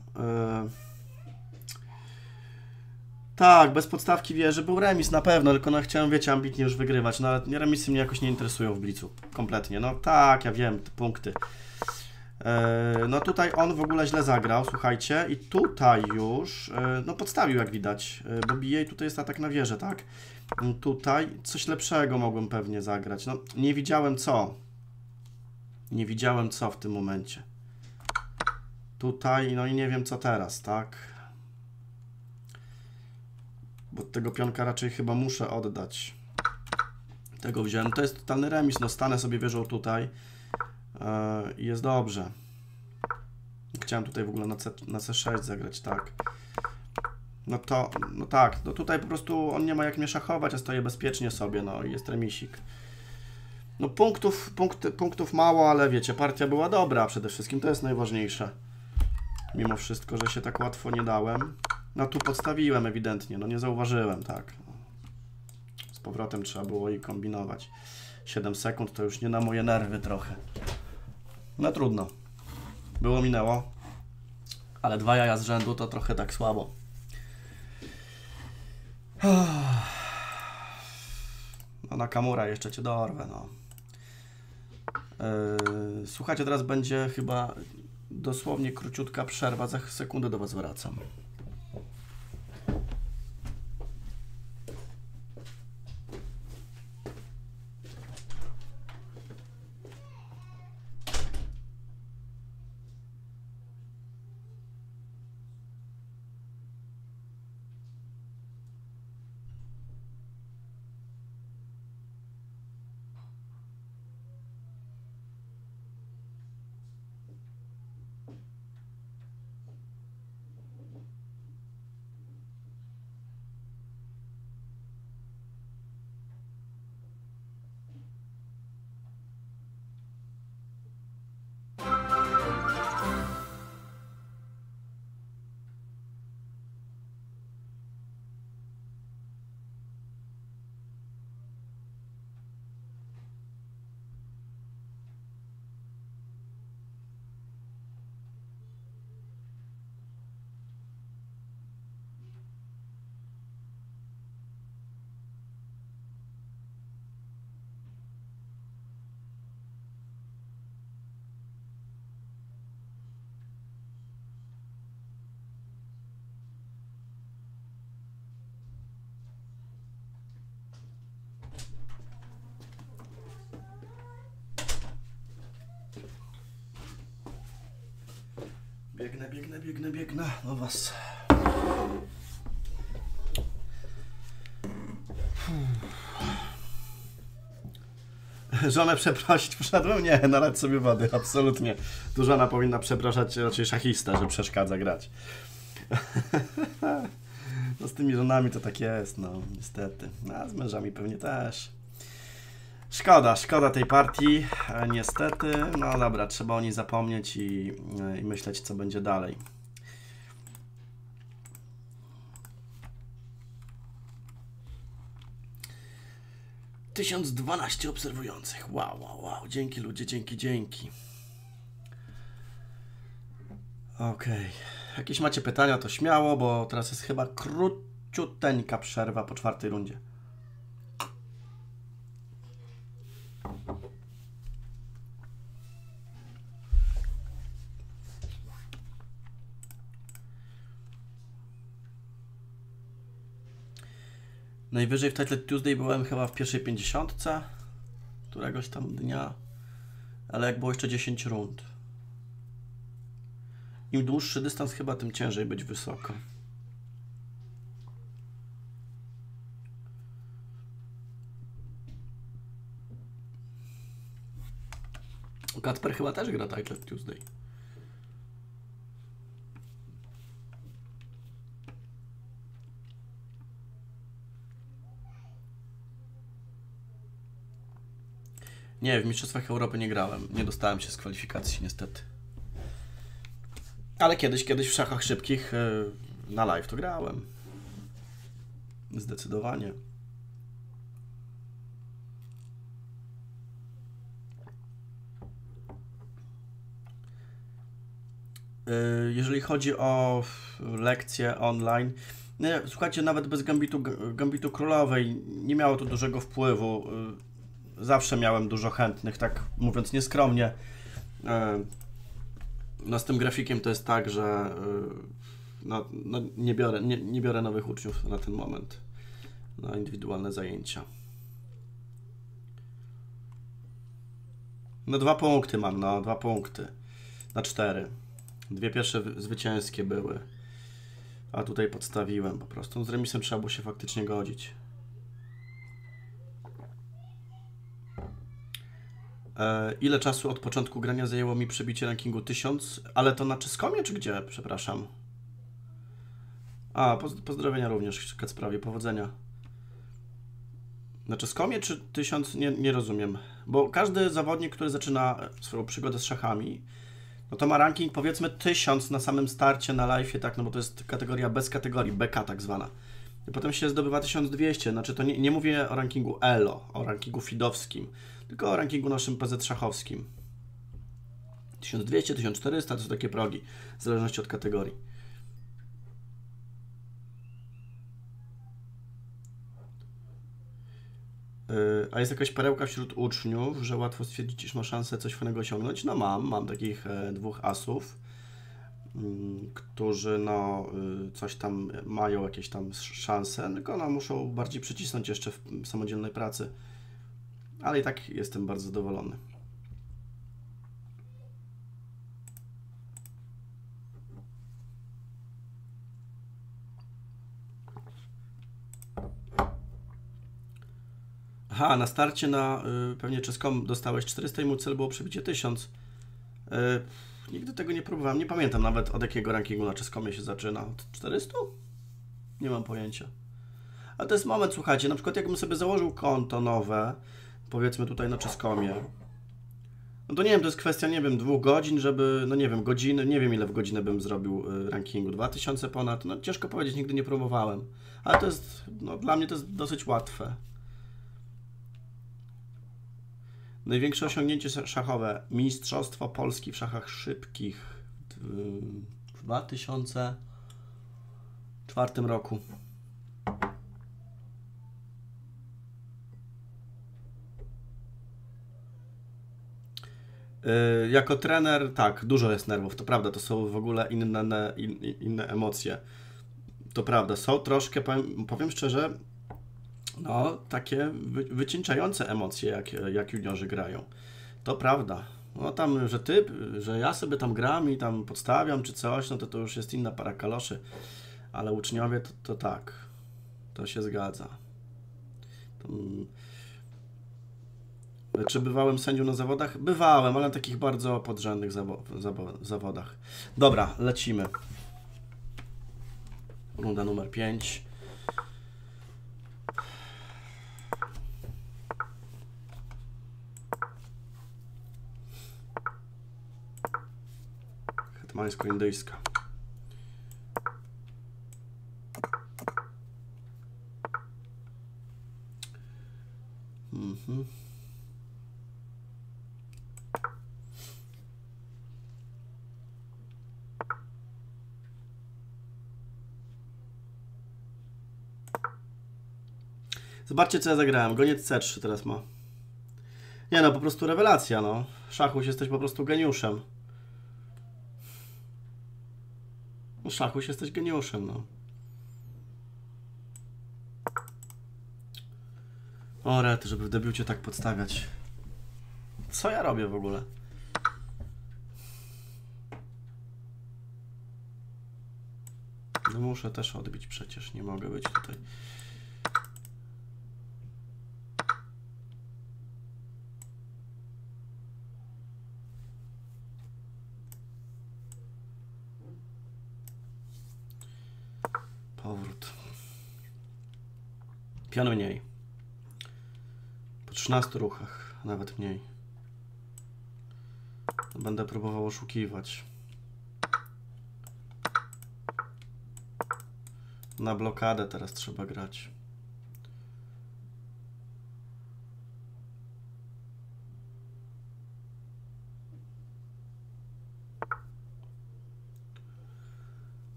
Tak, bez podstawki wieży był remis na pewno, tylko no chciałem, wiecie, ambitnie już wygrywać. No ale remisy mnie jakoś nie interesują w blicu, kompletnie. No tak, ja wiem, te punkty. No tutaj on w ogóle źle zagrał, słuchajcie, i tutaj już, no podstawił jak widać, bo bije i tutaj jest atak na wieżę, tak? Tutaj coś lepszego mogłem pewnie zagrać, no nie widziałem co. Nie widziałem co w tym momencie. Tutaj, no i nie wiem co teraz, tak? Bo tego pionka raczej chyba muszę oddać. Tego wziąłem, to jest totalny remis, no stanę sobie wieżą tutaj. Jest dobrze. Chciałem tutaj w ogóle na C6 zagrać, tak. No to, no tak, no tutaj po prostu on nie ma jak mnie szachować, a stoję bezpiecznie sobie, no i jest remisik. No punktów mało, ale wiecie, partia była dobra przede wszystkim, to jest najważniejsze. Mimo wszystko, że się tak łatwo nie dałem. No tu podstawiłem ewidentnie, no nie zauważyłem, tak. Z powrotem trzeba było i kombinować. 7 sekund to już nie na moje nerwy trochę. No trudno. Było, minęło. Ale 2 jaja z rzędu to trochę tak słabo. No Nakamura jeszcze cię dorwę, no. Słuchajcie, teraz będzie chyba dosłownie króciutka przerwa. Za sekundę do was wracam. Biegnę do was. Żonę przeprosić poszedłem? Nie, nalać sobie wody, absolutnie. Tu żona powinna przepraszać raczej szachista, że przeszkadza grać. No z tymi żonami to tak jest, no niestety. A z mężami pewnie też. Szkoda tej partii, niestety, no dobra, trzeba o niej zapomnieć i myśleć, co będzie dalej. 1012 obserwujących. Wow, wow, wow. Dzięki ludzie, dzięki, dzięki. Okej. Jakieś macie pytania, to śmiało, bo teraz jest chyba króciuteńka przerwa po czwartej rundzie. Najwyżej w Titled Tuesday byłem chyba w pierwszej 50, któregoś tam dnia, ale jak było jeszcze 10 rund. Im dłuższy dystans chyba, tym ciężej być wysoko. Kacper chyba też gra Titled Tuesday. Nie, w Mistrzostwach Europy nie grałem. Nie dostałem się z kwalifikacji, niestety. Ale kiedyś w szachach szybkich na live to grałem. Zdecydowanie. Jeżeli chodzi o lekcje online, słuchajcie, nawet bez Gambitu Królowej nie miało to dużego wpływu. Zawsze miałem dużo chętnych, tak mówiąc nieskromnie. No z tym grafikiem to jest tak, że no nie biorę nowych uczniów na ten moment na indywidualne zajęcia. No 2 punkty mam, no 2 punkty na 4. 2 pierwsze zwycięskie były, a tutaj podstawiłem po prostu. Z remisem trzeba było się faktycznie godzić. Ile czasu od początku grania zajęło mi przebicie rankingu 1000? Ale to na Czeskomie czy gdzie? Przepraszam. A, pozdrowienia również Kacprowi, powodzenia. Na Czeskomie czy 1000? Nie rozumiem. Bo każdy zawodnik, który zaczyna swoją przygodę z szachami, no to ma ranking powiedzmy 1000 na samym starcie, na live'ie, tak? No bo to jest kategoria bez kategorii, BK tak zwana. I potem się zdobywa 1200, znaczy to nie mówię o rankingu ELO, o rankingu fidowskim, tylko o rankingu naszym PZ szachowskim. 1200, 1400 to są takie progi, w zależności od kategorii. A jest jakaś perełka wśród uczniów, że łatwo stwierdzić, iż ma szansę coś fajnego osiągnąć? No mam takich 2 asów, którzy no coś tam mają, jakieś tam szanse, tylko no muszą bardziej przycisnąć jeszcze w samodzielnej pracy. Ale i tak jestem bardzo zadowolony. Aha, na starcie na pewnie Czeskom dostałeś 400 i mu cel było przebicie 1000. Nigdy tego nie próbowałem. Nie pamiętam nawet od jakiego rankingu na Czeskomie się zaczyna. Od 400? Nie mam pojęcia. A to jest moment, słuchajcie, na przykład jakbym sobie założył konto nowe, powiedzmy tutaj na Czeskomie, no to nie wiem, to jest kwestia, nie wiem, 2 godzin, żeby, no nie wiem, godziny, nie wiem ile w godzinę bym zrobił rankingu, 2000 ponad, no ciężko powiedzieć, nigdy nie próbowałem. Ale to jest, no dla mnie to jest dosyć łatwe. Największe osiągnięcie szachowe, Mistrzostwo Polski w szachach szybkich w 2004 roku. Jako trener, tak, dużo jest nerwów, to prawda, to są w ogóle inne emocje. To prawda, są troszkę, powiem szczerze, no takie wycieńczające emocje, jak juniorzy grają. To prawda. No tam, że ty, że ja sobie tam gram i tam podstawiam czy coś, no to już jest inna para kaloszy. Ale uczniowie to tak, to się zgadza. Tam... Czy bywałem sędzią na zawodach? Bywałem, ale na takich bardzo podrzędnych zawodach. Dobra, lecimy. Runda numer 5. Hetmańsko-indyjska. Mhm. Zobaczcie, co ja zagrałem. Goniec C3 teraz ma. Nie no, po prostu rewelacja, no. Szachuś, jesteś po prostu geniuszem. No szachuś, jesteś geniuszem, no. O rety, żeby w debiucie tak podstawiać. Co ja robię w ogóle? No muszę też odbić przecież, nie mogę być tutaj. Powrót. Pion mniej. Po 13 ruchach, nawet mniej. Będę próbował oszukiwać. Na blokadę teraz trzeba grać.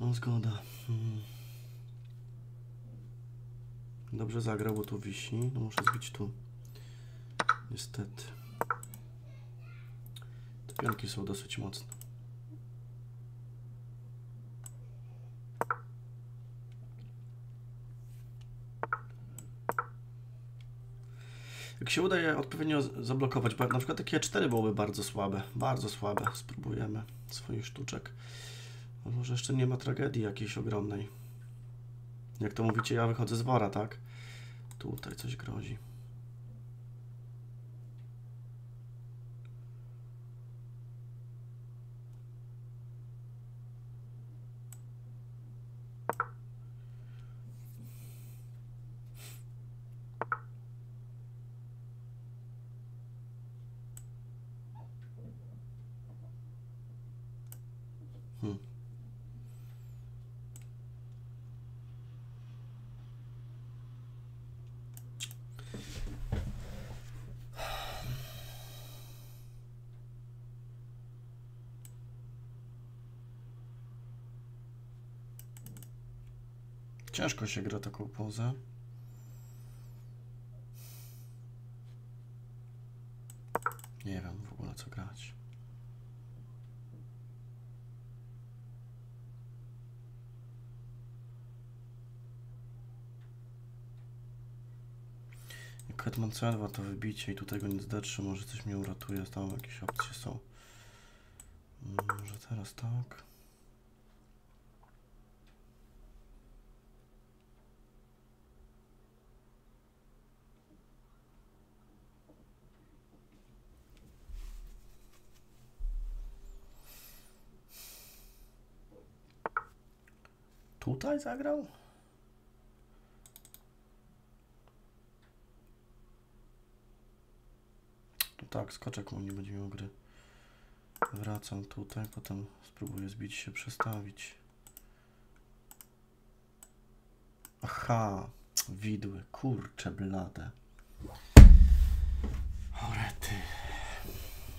O, zgoda. Dobrze zagrał, bo tu wisi. No muszę zbić tu. Niestety. Te pionki są dosyć mocne. Jak się uda je odpowiednio zablokować, na przykład takie 4 byłoby bardzo słabe. Bardzo słabe. Spróbujemy swoich sztuczek. A może jeszcze nie ma tragedii jakiejś ogromnej. Jak to mówicie, ja wychodzę z wora, tak? Tutaj coś grozi. Ciężko się gra taką pozę. Nie wiem w ogóle, co grać. Jak hetman C2 to wybicie i tutaj goniec D3, może coś mnie uratuje, tam jakieś opcje są. Może teraz tak. Tutaj zagrał? No tak, skoczek mu nie będzie miał gry. Wracam tutaj, potem spróbuję zbić się, przestawić. Aha, widły, kurcze blade. O rety.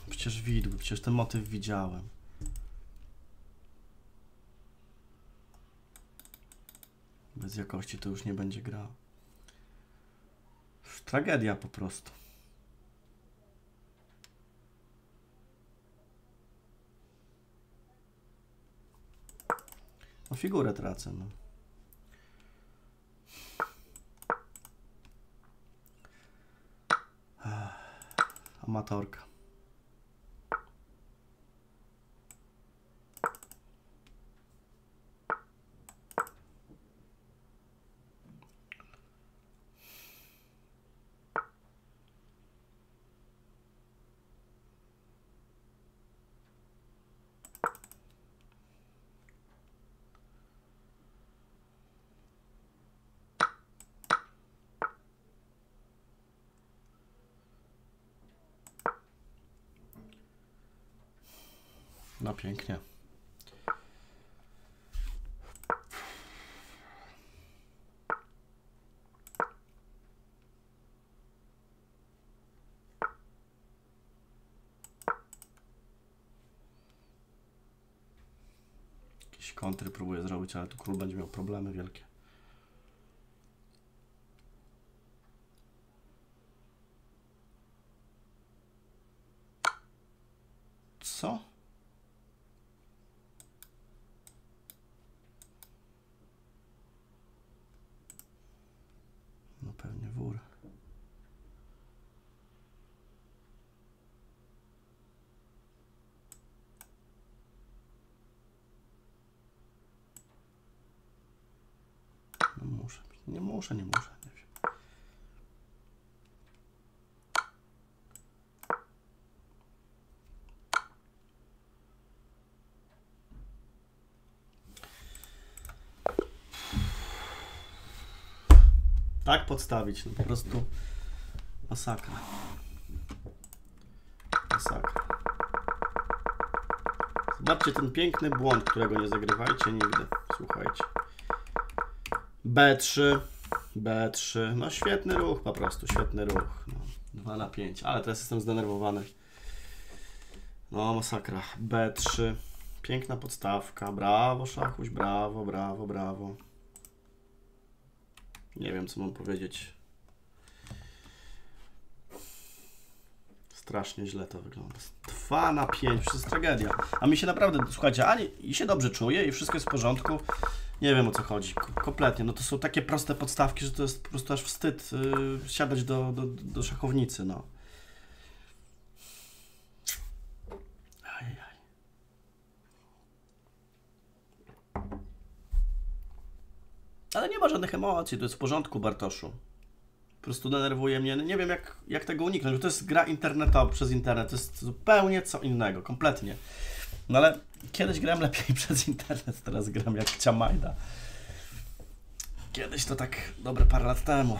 Przecież widły, przecież ten motyw widziałem. Bez jakości to już nie będzie grał. Tragedia po prostu. O figurę tracę. No. Amatorka. No pięknie. Jakieś kontry próbuję zrobić, ale tu król będzie miał problemy wielkie. Co? No pewnie wór. No muszę, nie muszę. Tak podstawić, no po prostu masakra. Zobaczcie ten piękny błąd, którego nie zagrywajcie nigdy. Słuchajcie. B3, B3. No świetny ruch po prostu, świetny ruch. No, 2 na 5, ale teraz jestem zdenerwowany. No masakra. B3. Piękna podstawka. Brawo Szachuś, brawo. Nie wiem, co mam powiedzieć. Strasznie źle to wygląda. 2 na 5, to jest tragedia. A mi się naprawdę, słuchajcie, ani się dobrze czuję i wszystko jest w porządku. Nie wiem, o co chodzi. Kompletnie. No to są takie proste podstawki, że to jest po prostu aż wstyd siadać do szachownicy, no. Ale nie ma żadnych emocji, to jest w porządku, Bartoszu. Po prostu denerwuje mnie. Nie wiem, jak tego uniknąć, bo to jest gra internetowa, przez internet. To jest zupełnie co innego, kompletnie. No ale kiedyś grałem lepiej przez internet, teraz gram jak ciamajda. Kiedyś to tak dobre parę lat temu.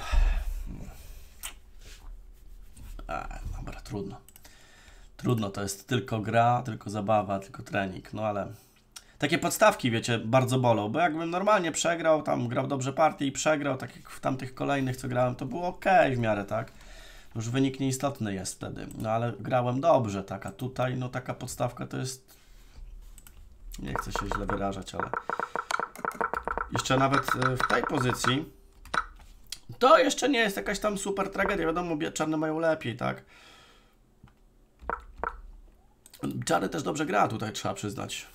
Dobra, trudno. Trudno, to jest tylko gra, tylko zabawa, tylko trening, no ale... Takie podstawki, wiecie, bardzo bolą, bo jakbym normalnie przegrał, tam grał dobrze partię i przegrał, tak jak w tamtych kolejnych, co grałem, to było ok w miarę, tak? Już wynik nieistotny jest wtedy, no ale grałem dobrze, tak? A tutaj, no taka podstawka to jest... Nie chcę się źle wyrażać, ale... Jeszcze nawet w tej pozycji to jeszcze nie jest jakaś tam super tragedia, wiadomo, czarne mają lepiej, tak? Czarny też dobrze gra tutaj, trzeba przyznać.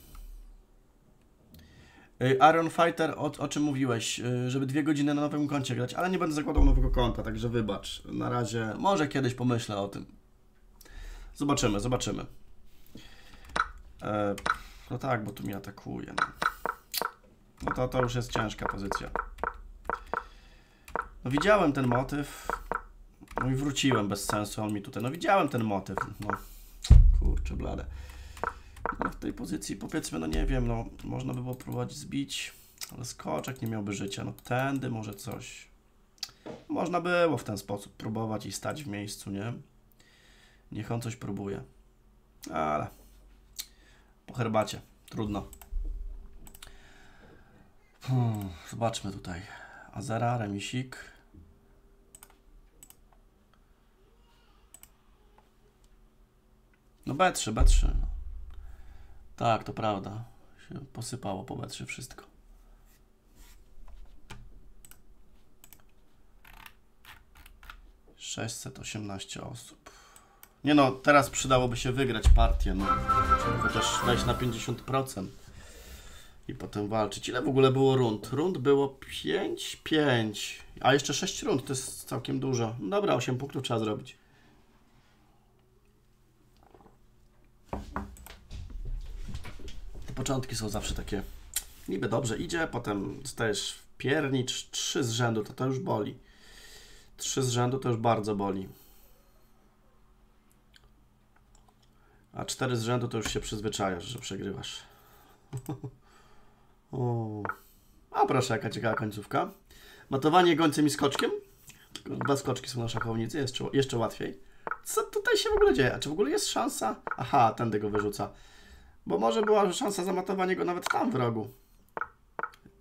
Iron Fighter, o czym mówiłeś, żeby 2 godziny na nowym koncie grać, ale nie będę zakładał nowego konta, także wybacz. Na razie, może kiedyś pomyślę o tym. Zobaczymy. No tak, bo tu mnie atakuje. No to już jest ciężka pozycja. No widziałem ten motyw. No i wróciłem bez sensu, on mi tutaj... No widziałem ten motyw, no. Kurczę blade. No w tej pozycji powiedzmy, no nie wiem, no można by było próbować zbić, ale skoczek nie miałby życia, no tędy może coś. Można było w ten sposób próbować i stać w miejscu, nie? Niech on coś próbuje. Ale po herbacie, trudno. Zobaczmy tutaj. Azara, remisik. No B3. Tak, to prawda. Się posypało po B3 wszystko. $618 osób. Nie no, teraz przydałoby się wygrać partię, no. Chociaż wejść na 50%. I potem walczyć. Ile w ogóle było rund? Rund było 5. A jeszcze 6 rund, to jest całkiem dużo. No dobra, 8 punktów trzeba zrobić. Początki są zawsze takie, niby dobrze idzie, potem dostajesz w piernicz, 3 z rzędu, to już boli. 3 z rzędu to już bardzo boli. A 4 z rzędu to już się przyzwyczajasz, że przegrywasz. A proszę, jaka ciekawa końcówka. Matowanie gońcem i skoczkiem. 2 skoczki są na szachownicy, jeszcze łatwiej. Co tutaj się w ogóle dzieje? A czy w ogóle jest szansa? Aha, tędy go wyrzuca. Bo może była szansa zamatowania go nawet tam w rogu.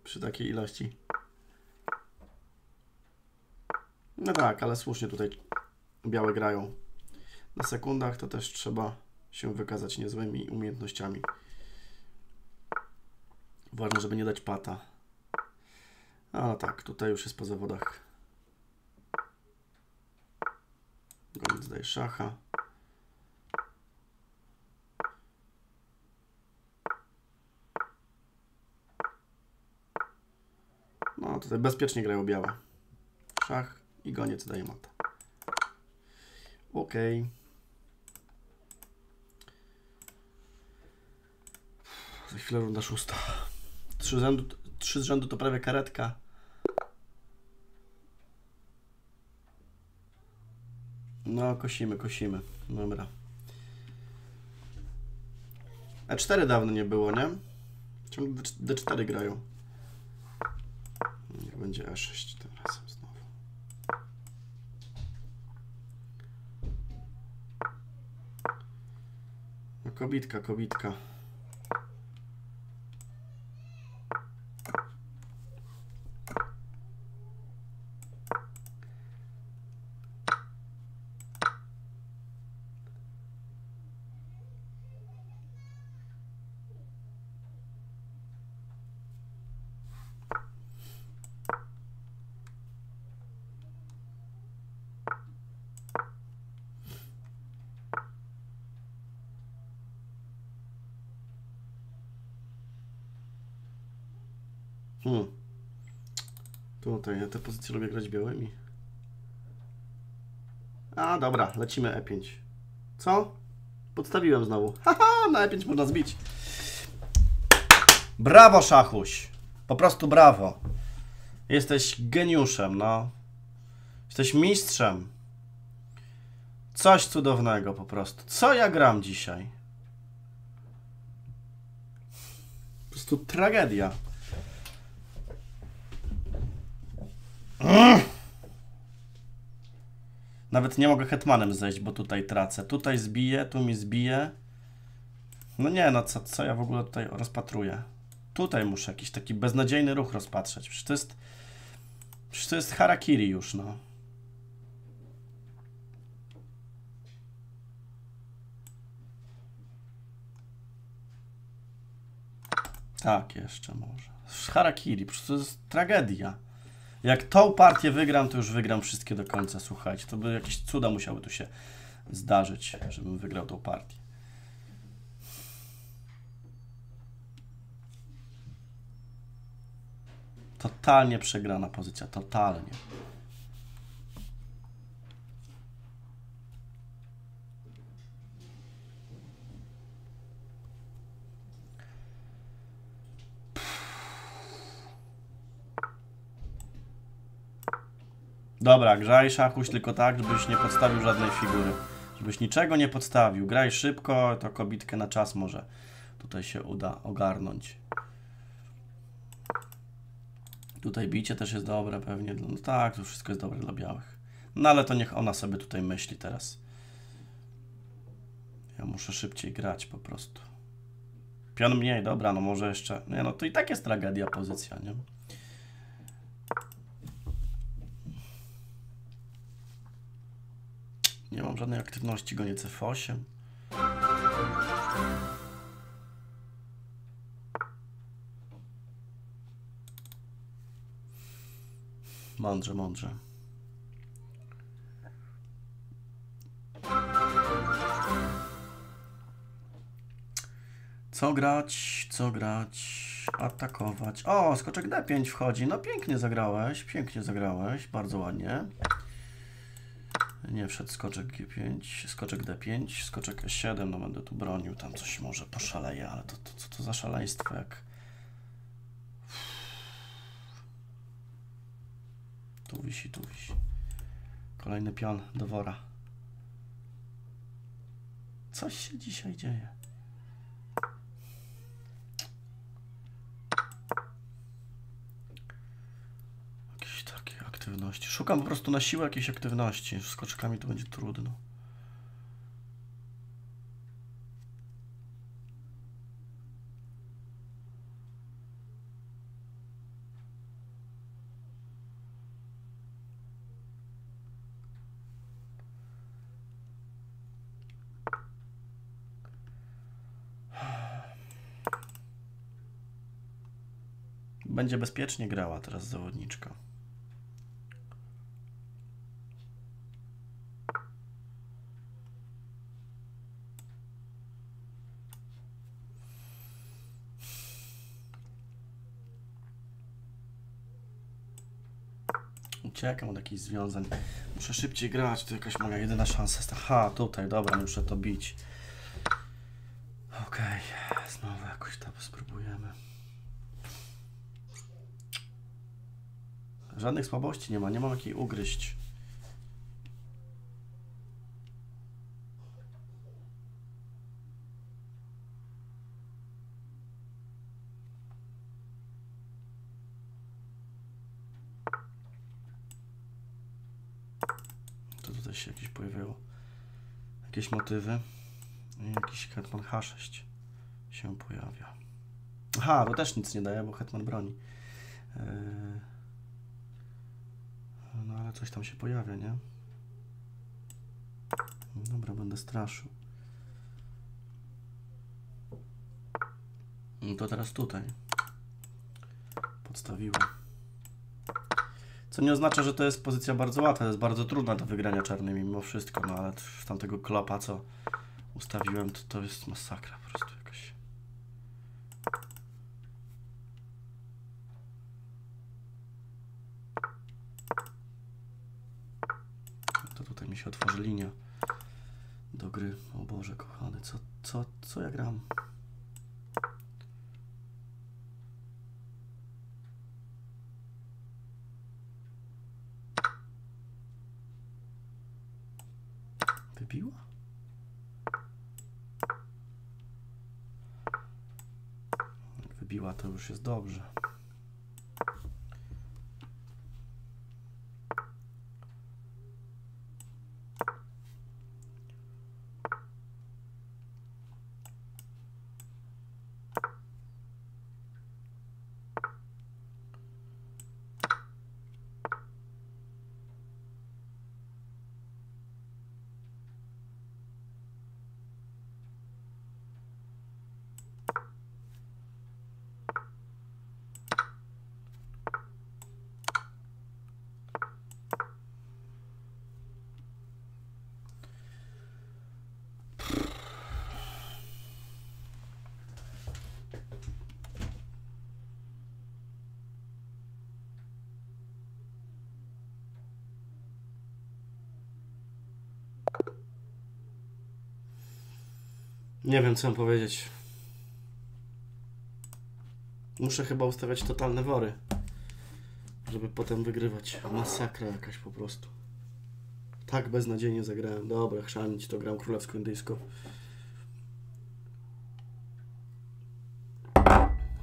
Przy takiej ilości. No tak, ale słusznie tutaj białe grają. Na sekundach to też trzeba się wykazać niezłymi umiejętnościami. Uważam, żeby nie dać pata. A tak, tutaj już jest po zawodach. Goniec daje szacha. No, tutaj bezpiecznie grają białe. Szach i goniec daje mata. Okej. Okay. Za chwilę runda szósta. 3 z rzędu to prawie karetka. No, kosimy. Dobra. E4 dawno nie było, nie? Ciągle D4 grają. Niech będzie E6 tym razem znowu. No, kobitka. Tutaj ja te pozycje lubię grać białymi. A dobra, lecimy E5. Co? Podstawiłem znowu. Haha, na E5 można zbić. Brawo, szachuś. Po prostu brawo. Jesteś geniuszem, no. Jesteś mistrzem. Coś cudownego po prostu. Co ja gram dzisiaj? Po prostu tragedia. Nawet nie mogę hetmanem zejść, bo tutaj tracę. Tutaj zbiję, tu mi zbiję. No nie, no co ja w ogóle tutaj rozpatruję? Tutaj muszę jakiś taki beznadziejny ruch rozpatrzeć. Przecież to jest harakiri już, no. Tak, jeszcze może. Harakiri, przecież to jest tragedia. Jak tą partię wygram, to już wygram wszystkie do końca, słuchajcie. To by jakieś cuda musiały tu się zdarzyć, żebym wygrał tą partię. Totalnie przegrana pozycja, totalnie. Dobra, graj szachuś tylko tak, żebyś nie podstawił żadnej figury. Żebyś niczego nie podstawił. Graj szybko, to kobitkę na czas może tutaj się uda ogarnąć. Tutaj bicie też jest dobre pewnie. No tak, to wszystko jest dobre dla białych. No ale to niech ona sobie tutaj myśli teraz. Ja muszę szybciej grać po prostu. Pion mniej, dobra, no może jeszcze... Nie, no to i tak jest tragedia pozycja, nie? Nie mam żadnej aktywności, goniec F8. Mądrze. Co grać? Atakować. O, skoczek D5 wchodzi. No pięknie zagrałeś, bardzo ładnie. Nie wszedł skoczek G5, skoczek D5, skoczek E7, no będę tu bronił, tam coś może poszaleje, ale to co to za szaleństwo, jak... Tu wisi. Kolejny pion do wora. Coś się dzisiaj dzieje. Aktywności. Szukam po prostu na siłę jakiejś aktywności. Z skoczkami to będzie trudno. Będzie bezpiecznie grała teraz zawodniczka. Uciekam od jakichś związań. Muszę szybciej grać, to jakaś moja jedyna szansa jest. Aha, tutaj, dobra, muszę to bić. Okej, znowu jakoś tam spróbujemy. Żadnych słabości nie ma, nie mam jakiej ugryźć. To tutaj się jakieś pojawiało. Jakieś motywy. Jakiś hetman H6 się pojawia. Aha, to też nic nie daje, bo hetman broni. No ale coś tam się pojawia, nie? Dobra, będę straszył. To teraz tutaj. Podstawiłem. Co nie oznacza, że to jest pozycja bardzo łatwa. To jest bardzo trudna do wygrania czarnymi mimo wszystko. No ale tamtego klopa, co ustawiłem, to jest masakra po prostu jakoś. To tutaj mi się otworzy linia do gry. O Boże kochany, co ja gram? Wybiła? Biła, to już jest dobrze. Nie wiem, co mam powiedzieć. Muszę chyba ustawiać totalne wory, żeby potem wygrywać. Masakra jakaś po prostu. Tak beznadziejnie zagrałem. Dobra, chrzanić to gram królewsko-indyjską.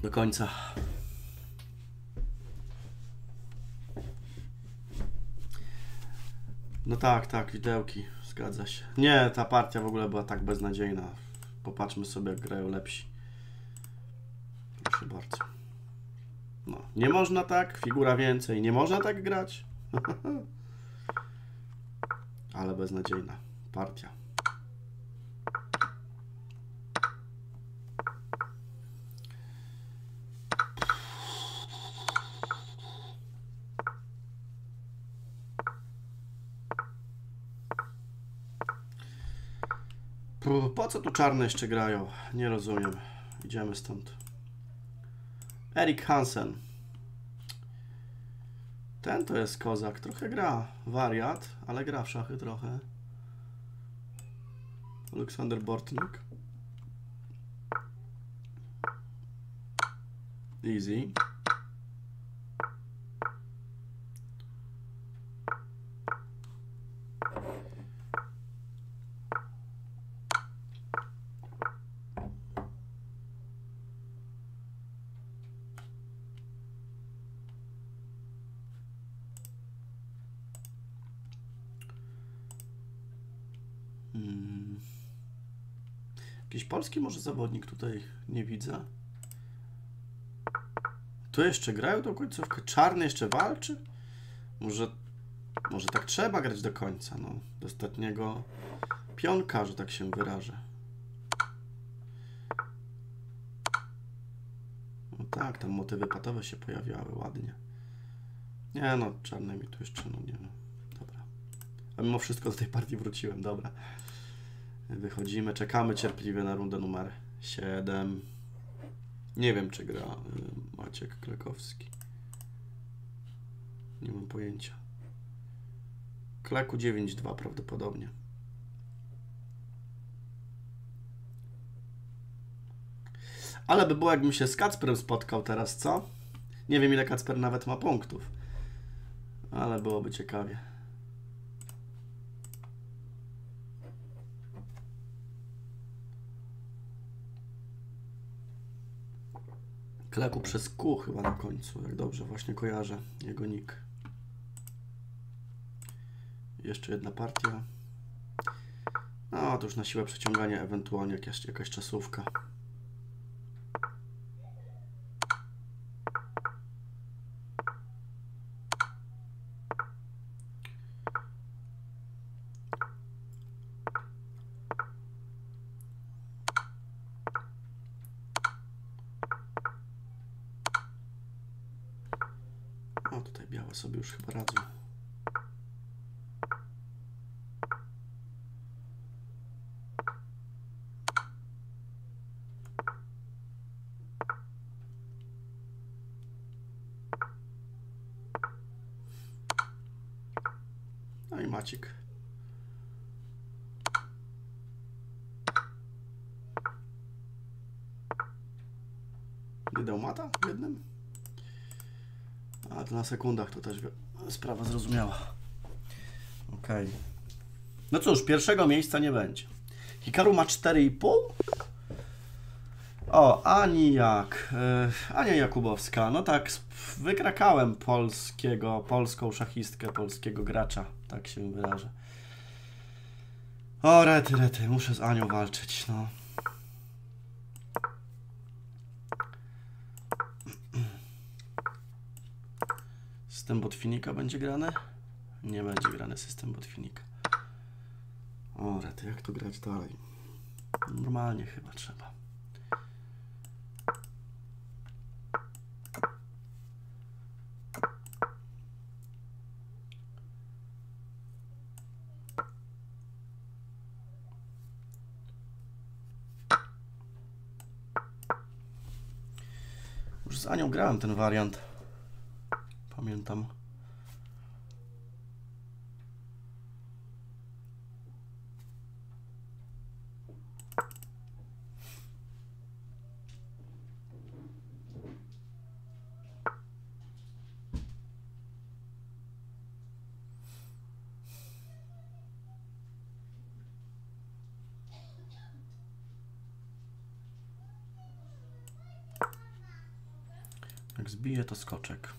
Do końca. No tak, widełki. Zgadza się. Nie, ta partia w ogóle była tak beznadziejna. Popatrzmy sobie, jak grają lepsi. Proszę bardzo. No, nie można tak, figura więcej. Nie można tak grać. Ale beznadziejna partia. Po co tu czarne jeszcze grają? Nie rozumiem. Idziemy stąd. Erik Hansen. Ten to jest kozak. Trochę gra. Wariat, ale gra w szachy trochę. Aleksander Bortnik. Easy. Jakiś polski może zawodnik tutaj nie widzę. Tu jeszcze grają do końcówki. Czarny jeszcze walczy? Może tak trzeba grać do końca, no. Do ostatniego pionka, że tak się wyrażę. No tak, tam motywy patowe się pojawiały ładnie. Nie no, czarne mi tu jeszcze, no nie no. Dobra. A mimo wszystko do tej partii wróciłem, dobra. Wychodzimy, czekamy cierpliwie na rundę numer 7. Nie wiem, czy gra Maciek Klekowski. Nie mam pojęcia. Kleku 9-2 prawdopodobnie. Ale by było, jakbym się z Kacperem spotkał teraz, co? Nie wiem, ile Kacper nawet ma punktów. Ale byłoby ciekawie. Kleku przez Q chyba na końcu, jak dobrze właśnie kojarzę jego nick. Jeszcze jedna partia. No, to już na siłę przeciągania, ewentualnie jakaś czasówka. Sobie już chyba radzę. No i Maciek. Nie dał mata w jednym? A to na sekundach to też sprawa zrozumiała. Ok. No cóż, pierwszego miejsca nie będzie. Hikaru ma 4,5. O, Ania Jakubowska. No tak, wykrakałem polską szachistkę, polskiego gracza. Tak się wyrażę. O, rety, muszę z Anią walczyć, no. System Botwinnika będzie grany? Nie będzie grany system Botwinnika. O, rety, jak tu grać dalej? Normalnie chyba trzeba. Już z Anią grałem ten wariant. Pamiętam. Jak zbiję, to skoczek.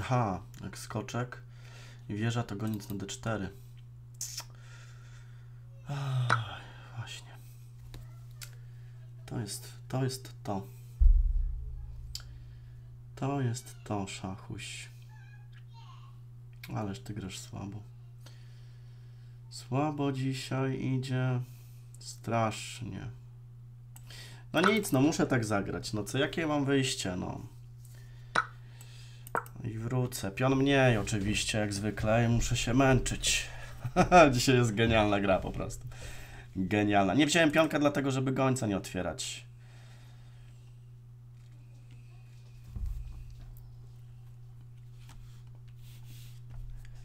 Aha, jak skoczek i wieża, to goniec na D4. Ach, właśnie. To jest to, szachuś. Ależ ty grasz słabo. Słabo dzisiaj idzie. Strasznie. No nic, no muszę tak zagrać. No co, jakie mam wyjście, no. I wrócę. Pion mniej oczywiście, jak zwykle. Muszę się męczyć. Dzisiaj jest genialna gra po prostu. Genialna. Nie wziąłem pionka dlatego, żeby gońca nie otwierać.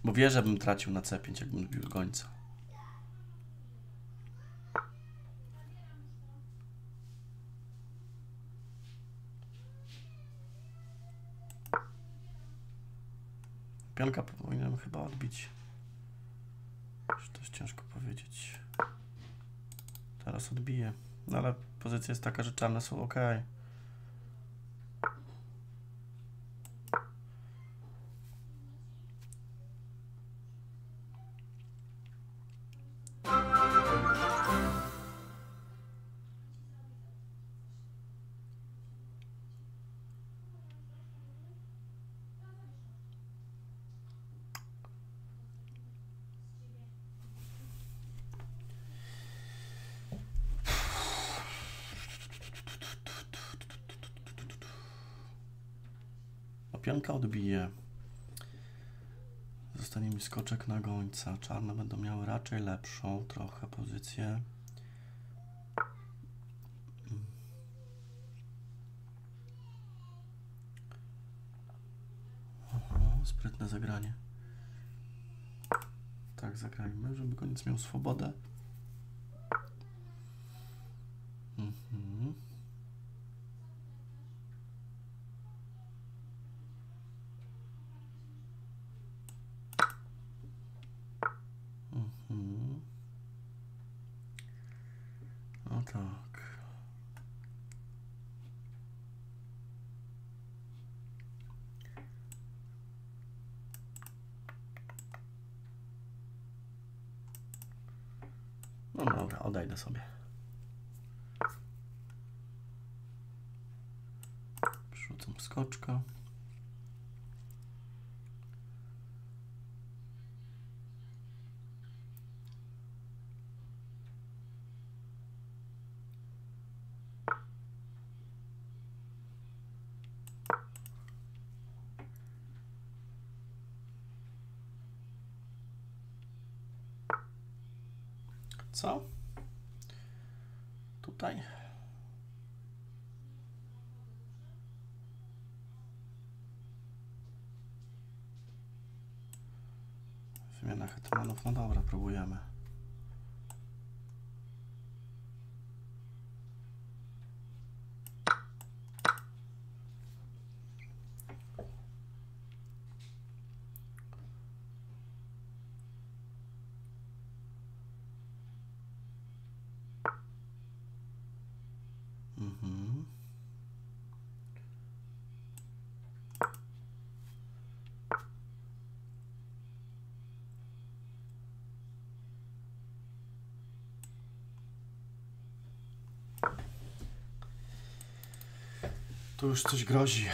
Bo wieżę bym tracił na C5, jakbym bił gońca. Pionka powinienem chyba odbić. To jest ciężko powiedzieć. Teraz odbiję. No ale pozycja jest taka, że czarne są ok. Pionka odbije. Zostanie mi skoczek na gońca. Czarne będą miały raczej lepszą trochę pozycję. Oho, sprytne zagranie. Tak zagrajmy, żeby koniec miał swobodę. Mhm. No tak. No dobra, odejdę sobie. Przerzucam skoczka. Co? Tutaj? Wymiana hetmanów, no dobra, próbujemy. Tu już coś grozi.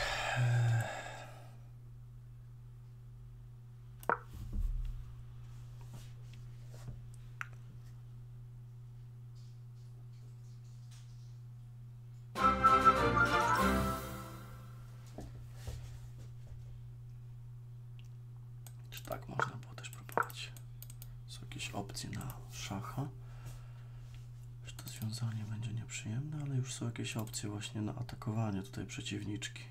Czy tak można było też próbować? Są jakieś opcje na szacha. Że to związanie będzie nieprzyjemne, ale już są jakieś opcje właśnie na atakowanie tutaj przeciwniczki.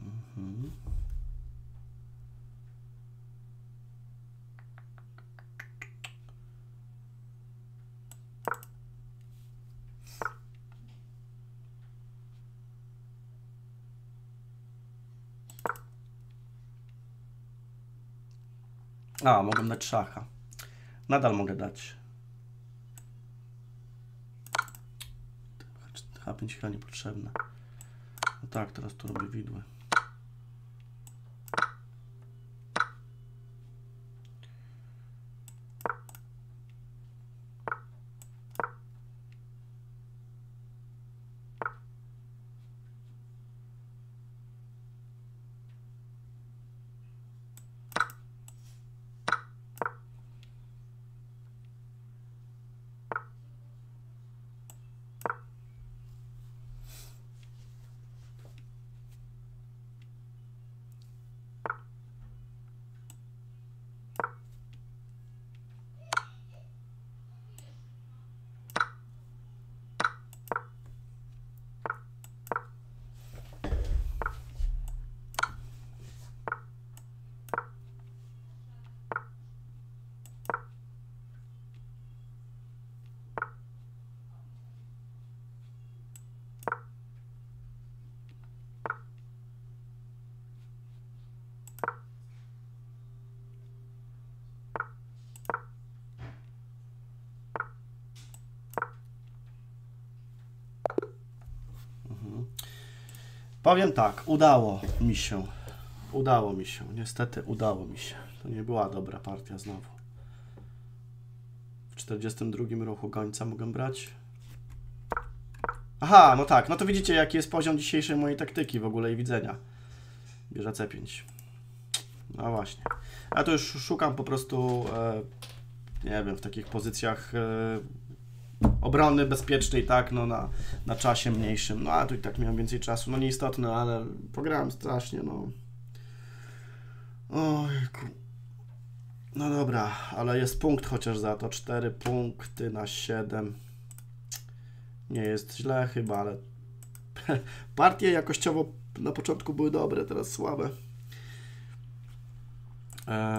Mhm. A, mogę dać szacha. Nadal mogę dać. H5 chyba niepotrzebne. No tak, teraz tu robię widły. Powiem tak, udało mi się. Udało mi się. Niestety udało mi się. To nie była dobra partia znowu. W 42 ruchu gońca mogę brać. Aha, no tak. No to widzicie, jaki jest poziom dzisiejszej mojej taktyki w ogóle i widzenia. Bierze C5. No właśnie. Ja to już szukam po prostu nie wiem, w takich pozycjach obrony bezpiecznej, tak, no na czasie mniejszym, no a tu i tak miałem więcej czasu, no nieistotne, ale pograłem strasznie, no. Ojku. No dobra, ale jest punkt chociaż za to, 4 punkty na 7. Nie jest źle chyba, ale partie jakościowo na początku były dobre, teraz słabe.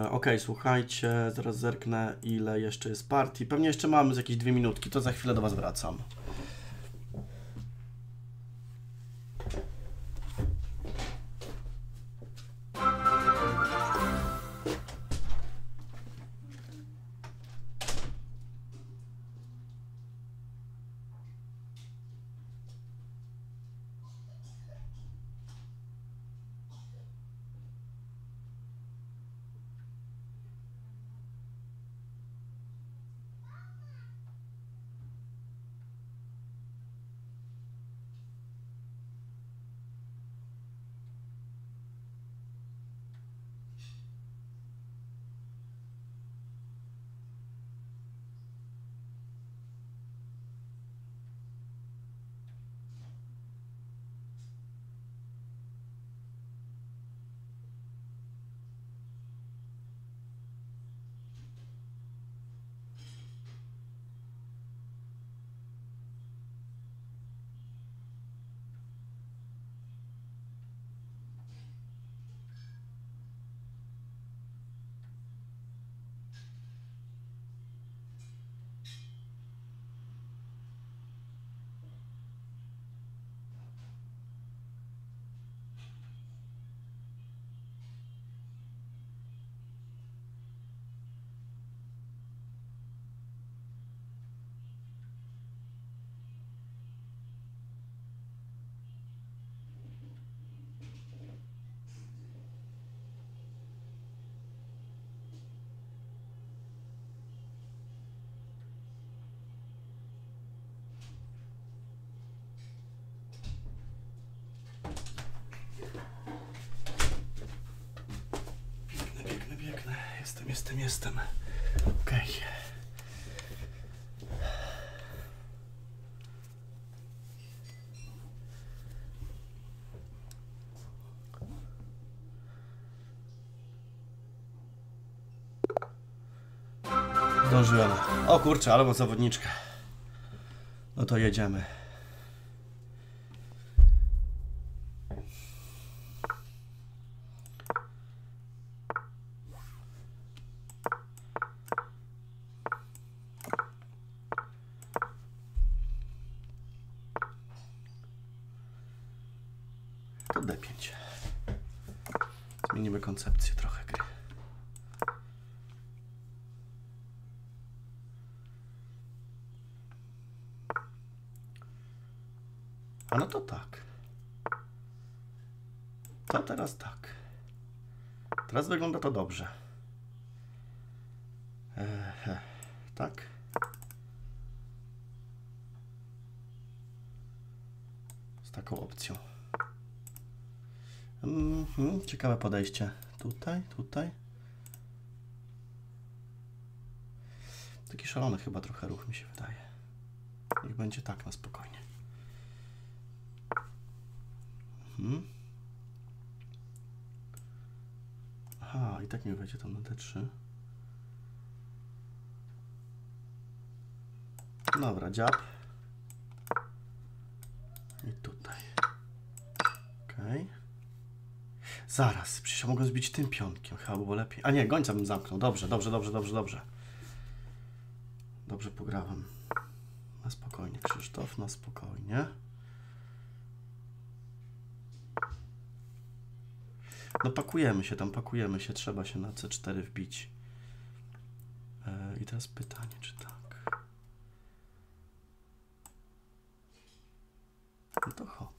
Ok, słuchajcie, zaraz zerknę, ile jeszcze jest partii. Pewnie jeszcze mamy z jakieś 2 minutki, to za chwilę do Was wracam. Jestem. Okej. Zdążyłem. O kurczę, ale mam zawodniczkę. No to jedziemy. Teraz wygląda to dobrze. Tak. Z taką opcją. Ciekawe podejście. Tutaj. Taki szalony chyba trochę ruch mi się wydaje. Niech będzie tak na spokojnie. A, i tak nie wejdzie tam na D3. Dobra, dziab. I tutaj. Okej. Zaraz, przecież ja mogę zbić tym pionkiem, chyba było lepiej. A nie, gońca bym zamknął. Dobrze. Dobrze pograłem. Na spokojnie, Krzysztof, na spokojnie. No pakujemy się, trzeba się na C4 wbić. I teraz pytanie, czy tak? No to hop.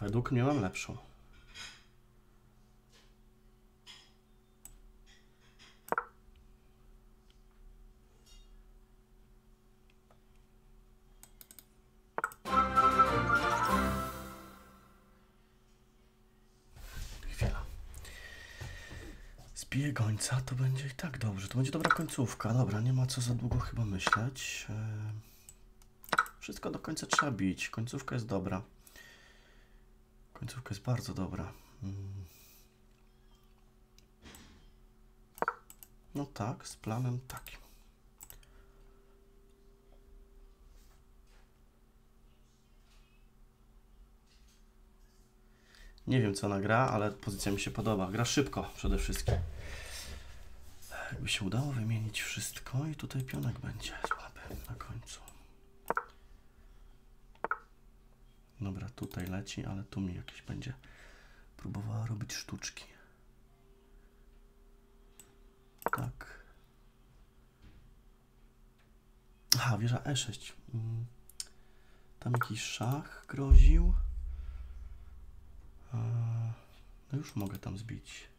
Według mnie mam lepszą. wbije gońca, to będzie i tak dobrze. To będzie dobra końcówka. Dobra, nie ma co za długo chyba myśleć. Wszystko do końca trzeba bić. Końcówka jest dobra. Końcówka jest bardzo dobra. No tak, z planem takim. Nie wiem, co ona gra, ale pozycja mi się podoba. Gra szybko przede wszystkim. Jakby się udało wymienić wszystko i tutaj pionek będzie słaby na końcu. Dobra, tutaj leci, ale tu mi jakieś będzie próbowała robić sztuczki. Tak. Aha, wieża E6. Tam jakiś szach groził. No już mogę tam zbić.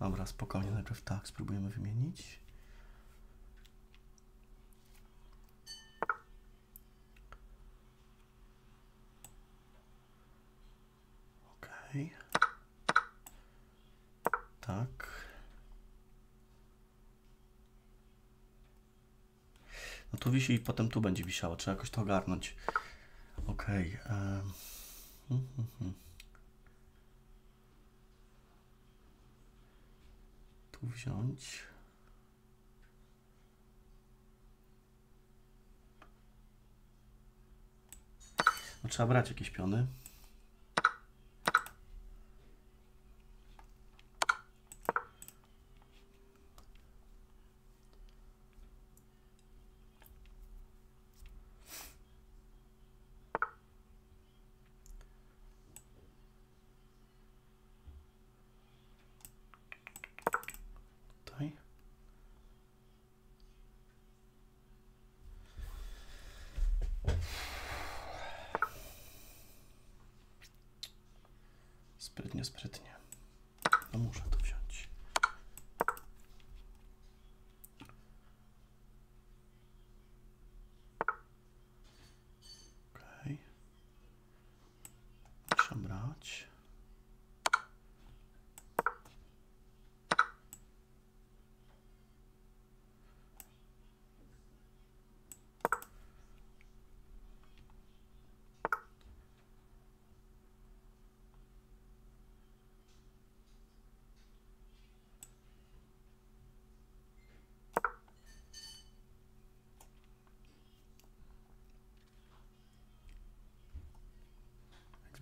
Dobra, spokojnie, najpierw tak, spróbujemy wymienić. Okej. Tak. No tu wisi i potem tu będzie wisiało. Trzeba jakoś to ogarnąć. Okej. Tu wziąć. No, trzeba brać jakieś piony. Sprytnie. No muszę to wziąć. Okej. Muszę brać.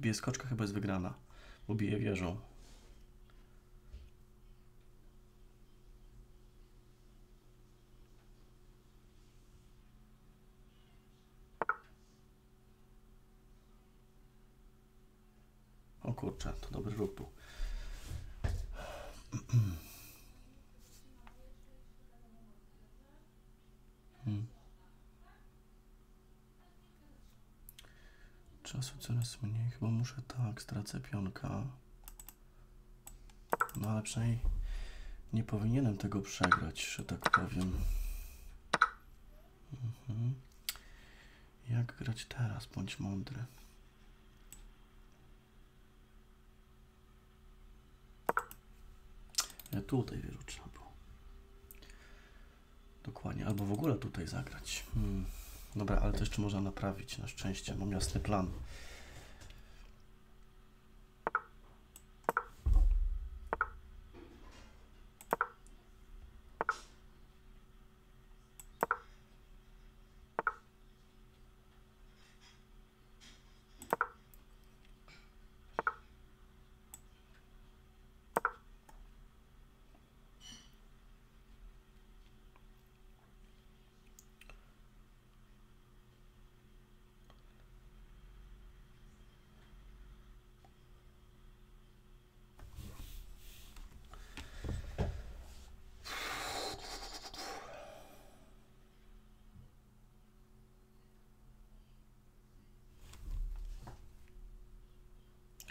Bije skoczka, chyba jest wygrana, bo bije wieżą. O kurczę, to dobry ruch był. Czasu coraz mniej, chyba muszę tak, stracę pionka. No ale przynajmniej nie powinienem tego przegrać, że tak powiem. Jak grać teraz? Bądź mądry. Ja tutaj wieżę trzeba było. Dokładnie, albo w ogóle tutaj zagrać. Dobra, ale to jeszcze można naprawić, na szczęście. Mam jasny plan.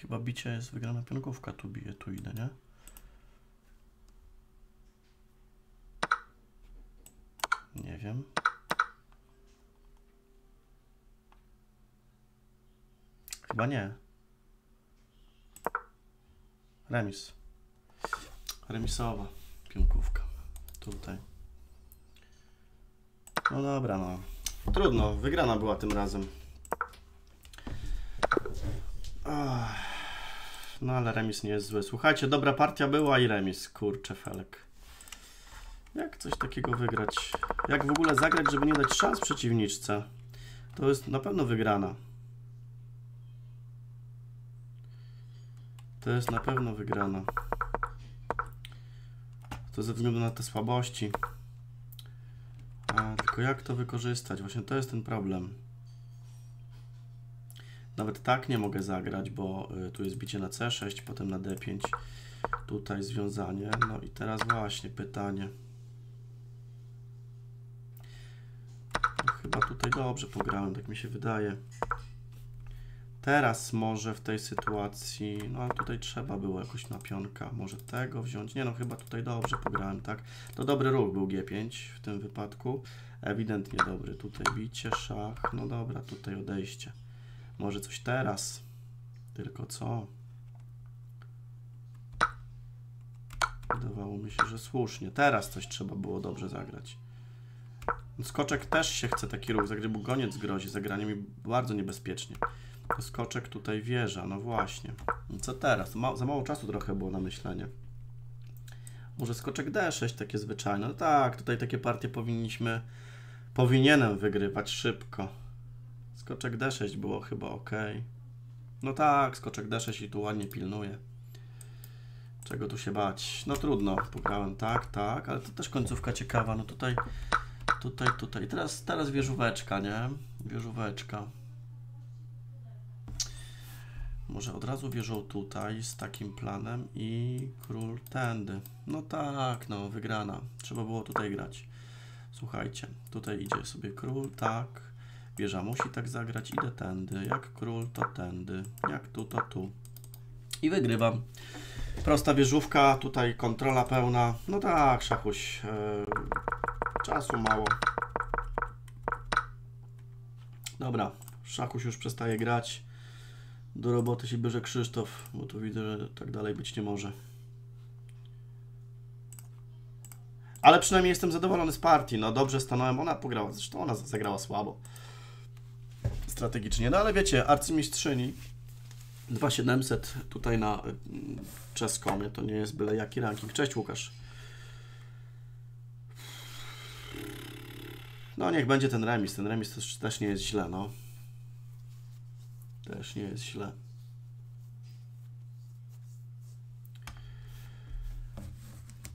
Chyba bicie jest wygrana pionkówka, tu bije, tu idę, nie? Nie wiem. Chyba nie. Remis. Remisowa pionkówka. Tutaj. No dobra, no. Trudno. Wygrana była tym razem. No ale remis nie jest zły. Słuchajcie, dobra partia była i remis. Kurczę, felek. Jak coś takiego wygrać? Jak w ogóle zagrać, żeby nie dać szans przeciwniczce? To jest na pewno wygrana. To jest na pewno wygrana. To ze względu na te słabości. Tylko jak to wykorzystać? Właśnie to jest ten problem. Nawet tak nie mogę zagrać, bo tu jest bicie na C6, potem na D5. Tutaj związanie. No i teraz właśnie pytanie. No chyba tutaj dobrze pograłem, tak mi się wydaje. Teraz może w tej sytuacji, no tutaj trzeba było jakoś na pionka, może tego wziąć, nie no chyba tutaj dobrze pograłem, tak? To dobry ruch był G5 w tym wypadku, ewidentnie dobry, tutaj bicie, szach, no dobra, tutaj odejście. Może coś teraz, tylko co? Wydawało mi się, że słusznie, teraz coś trzeba było dobrze zagrać. Skoczek też się chce taki ruch zagrać, bo goniec grozi, zagranie mi bardzo niebezpiecznie. Skoczek tutaj wieża, no właśnie. Co teraz? Za mało czasu trochę było na myślenie. Może skoczek D6, takie zwyczajne. No tak, tutaj takie partie powinienem wygrywać szybko. Skoczek D6 było chyba ok. No tak, skoczek D6 i tu ładnie pilnuje. Czego tu się bać? No trudno, pograłem tak, ale to też końcówka ciekawa. No tutaj. Teraz wieżóweczka, nie? Wieżóweczka. Może od razu wieżą tutaj z takim planem i król tędy. No tak, no wygrana. Trzeba było tutaj grać. Słuchajcie, tutaj idzie sobie król, tak. Wieża musi tak zagrać, idę tędy. Jak król, to tędy. Jak tu, to tu. I wygrywam. Prosta wieżówka, tutaj kontrola pełna. No tak, szachuś. Czasu mało. Dobra, szachuś już przestaje grać. Do roboty się bierze Krzysztof, bo tu widzę, że tak dalej być nie może. Ale przynajmniej jestem zadowolony z partii. No dobrze stanąłem, ona pograła. Zresztą ona zagrała słabo. Strategicznie. No ale wiecie, arcymistrzyni 2700 tutaj na Czeskomie. To nie jest byle jaki ranking. Cześć Łukasz. No niech będzie ten remis. Ten remis też nie jest źle, no. Też nie jest źle.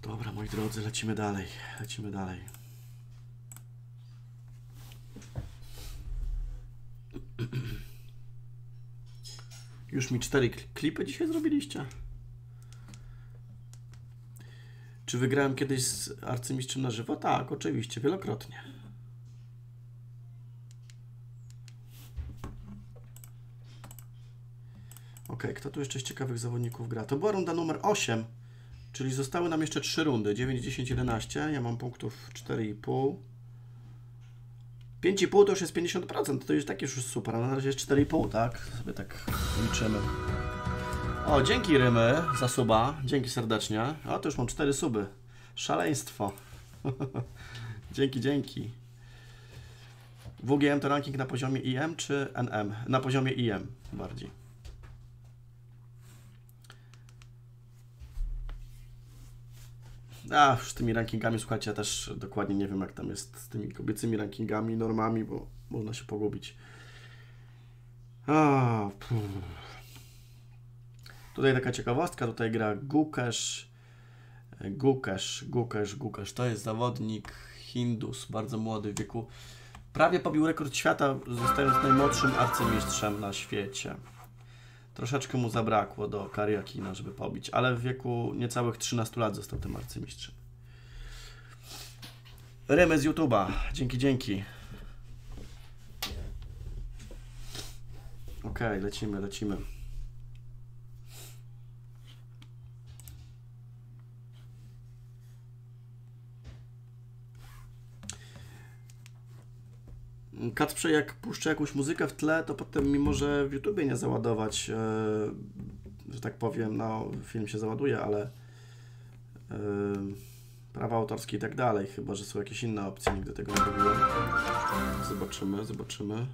Dobra, moi drodzy, lecimy dalej. Lecimy dalej. Już mi 4 klipy dzisiaj zrobiliście? Czy wygrałem kiedyś z arcymistrzem na żywo? Tak, oczywiście, wielokrotnie. Ok, kto tu jeszcze z ciekawych zawodników gra? To była runda numer 8, czyli zostały nam jeszcze 3 rundy. 9, 10, 11. Ja mam punktów 4,5. 5,5 to już jest 50%. To już tak już super. Na razie jest 4,5, tak? Sobie tak liczymy. O, dzięki Rymy za suba. Dzięki serdecznie. O, to już mam 4 suby. Szaleństwo. Dzięki, dzięki. WGM to ranking na poziomie IM czy NM? Na poziomie IM bardziej. A już z tymi rankingami, słuchajcie, ja też dokładnie nie wiem, jak tam jest z tymi kobiecymi rankingami, normami, bo można się pogubić. Tutaj taka ciekawostka, tutaj gra Łukasz. To jest zawodnik Hindus, bardzo młody w wieku. Prawie pobił rekord świata, zostając najmłodszym arcymistrzem na świecie. Troszeczkę mu zabrakło do Kariakina, żeby pobić, ale w wieku niecałych 13 lat został tym arcymistrzem. Rymy z YouTube'a. Dzięki, dzięki. Ok, lecimy, lecimy. Kacprze, jak puszczę jakąś muzykę w tle, to potem mimo, że w YouTubie nie załadować, że tak powiem, no film się załaduje, ale prawa autorskie i tak dalej, chyba że są jakieś inne opcje, nigdy tego nie robiłem. Zobaczymy, zobaczymy.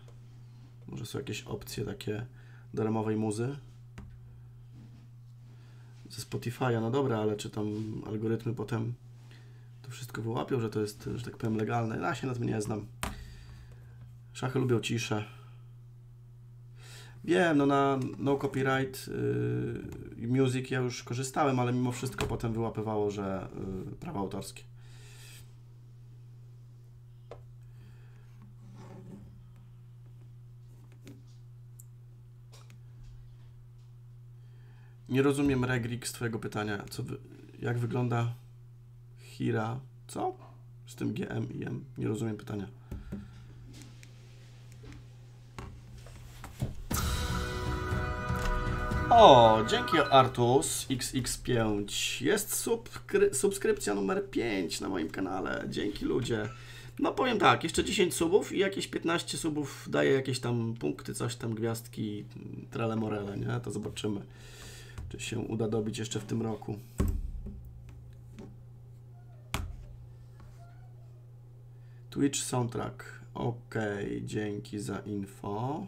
Może są jakieś opcje takie darmowej muzy. Ze Spotify'a, no dobra, ale czy tam algorytmy potem to wszystko wyłapią, że to jest, że tak powiem, legalne. Ja się na tym nie znam. Szachy lubią ciszę. Wiem, no na no copyright music ja już korzystałem, ale mimo wszystko potem wyłapywało, że prawa autorskie. Nie rozumiem, Regrik, z twojego pytania. Co jak wygląda Hira? Co? Z tym GM i M? Nie rozumiem pytania. O, dzięki Artus XX5. Jest subskrypcja numer 5 na moim kanale. Dzięki, ludzie. No powiem tak, jeszcze 10 subów i jakieś 15 subów daje jakieś tam punkty, coś tam, gwiazdki, trele morele, nie? To zobaczymy, czy się uda dobić jeszcze w tym roku. Twitch soundtrack. Ok, dzięki za info.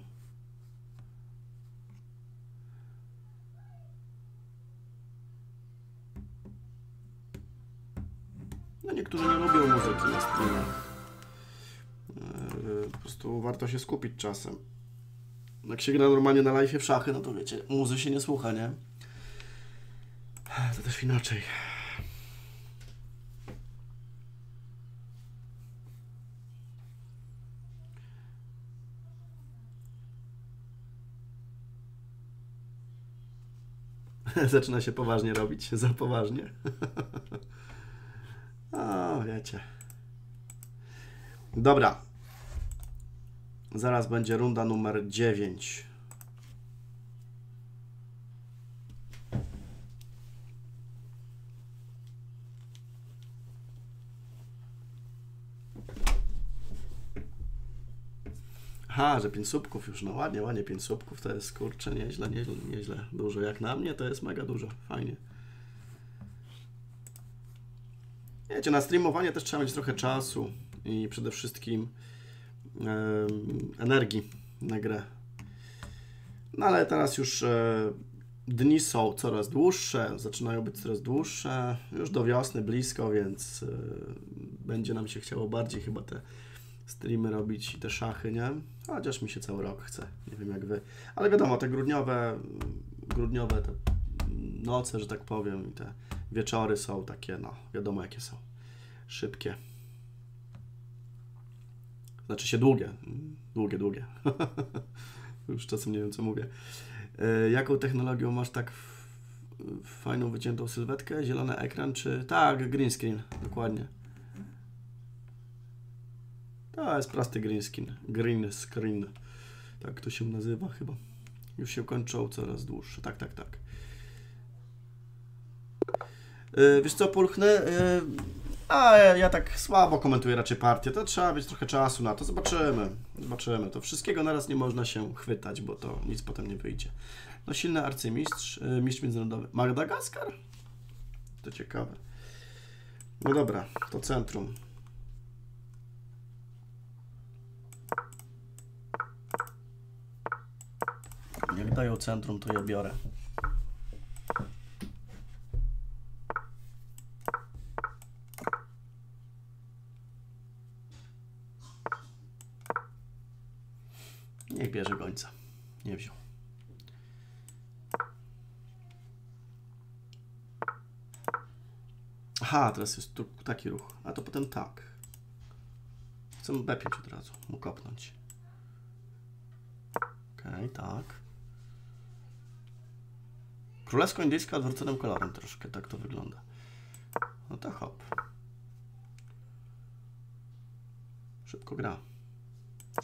No niektórzy nie lubią muzyki na streamach. Po prostu warto się skupić czasem. Jak się gra normalnie na live w szachy, no to wiecie, muzy się nie słucha, nie? To też inaczej. Zaczyna się poważnie robić, za poważnie. O, wiecie. Dobra. Zaraz będzie runda numer 9. Aha, że 5 słupków już, no ładnie, ładnie 5 słupków, to jest, kurczę, nieźle, nieźle, nieźle dużo. Jak na mnie to jest mega dużo, fajnie. Wiecie, na streamowanie też trzeba mieć trochę czasu i przede wszystkim energii na grę. No ale teraz już dni są coraz dłuższe, zaczynają być coraz dłuższe, już do wiosny blisko, więc będzie nam się chciało bardziej chyba te streamy robić i te szachy, nie? Chociaż mi się cały rok chce, nie wiem jak wy. Ale wiadomo, te grudniowe te noce, że tak powiem, i te wieczory są takie, no wiadomo jakie są, szybkie. Znaczy się długie. Już czasem nie wiem, co mówię. Jaką technologią masz tak fajną, wyciętą sylwetkę? Zielony ekran czy... Tak, green screen, dokładnie. To jest prosty green screen. Green screen. Tak to się nazywa chyba. Już się kończą coraz dłuższe. Tak, tak, tak. Wiesz co, Pulchnę? A ja tak słabo komentuję raczej partię, to trzeba mieć trochę czasu na to, zobaczymy, zobaczymy. To wszystkiego naraz nie można się chwytać, bo to nic potem nie wyjdzie. No silny arcymistrz, mistrz międzynarodowy. Madagaskar? To ciekawe. No dobra, to centrum. Jak dają centrum, to ja biorę. Niech bierze gońca. Nie wziął. Aha, teraz jest tu taki ruch. A to potem tak. Chcę B5 od razu. Mu kopnąć. Okej, tak. Królewsko-indyjska odwróconym kolorem troszkę. Tak to wygląda. No to hop. Szybko gra.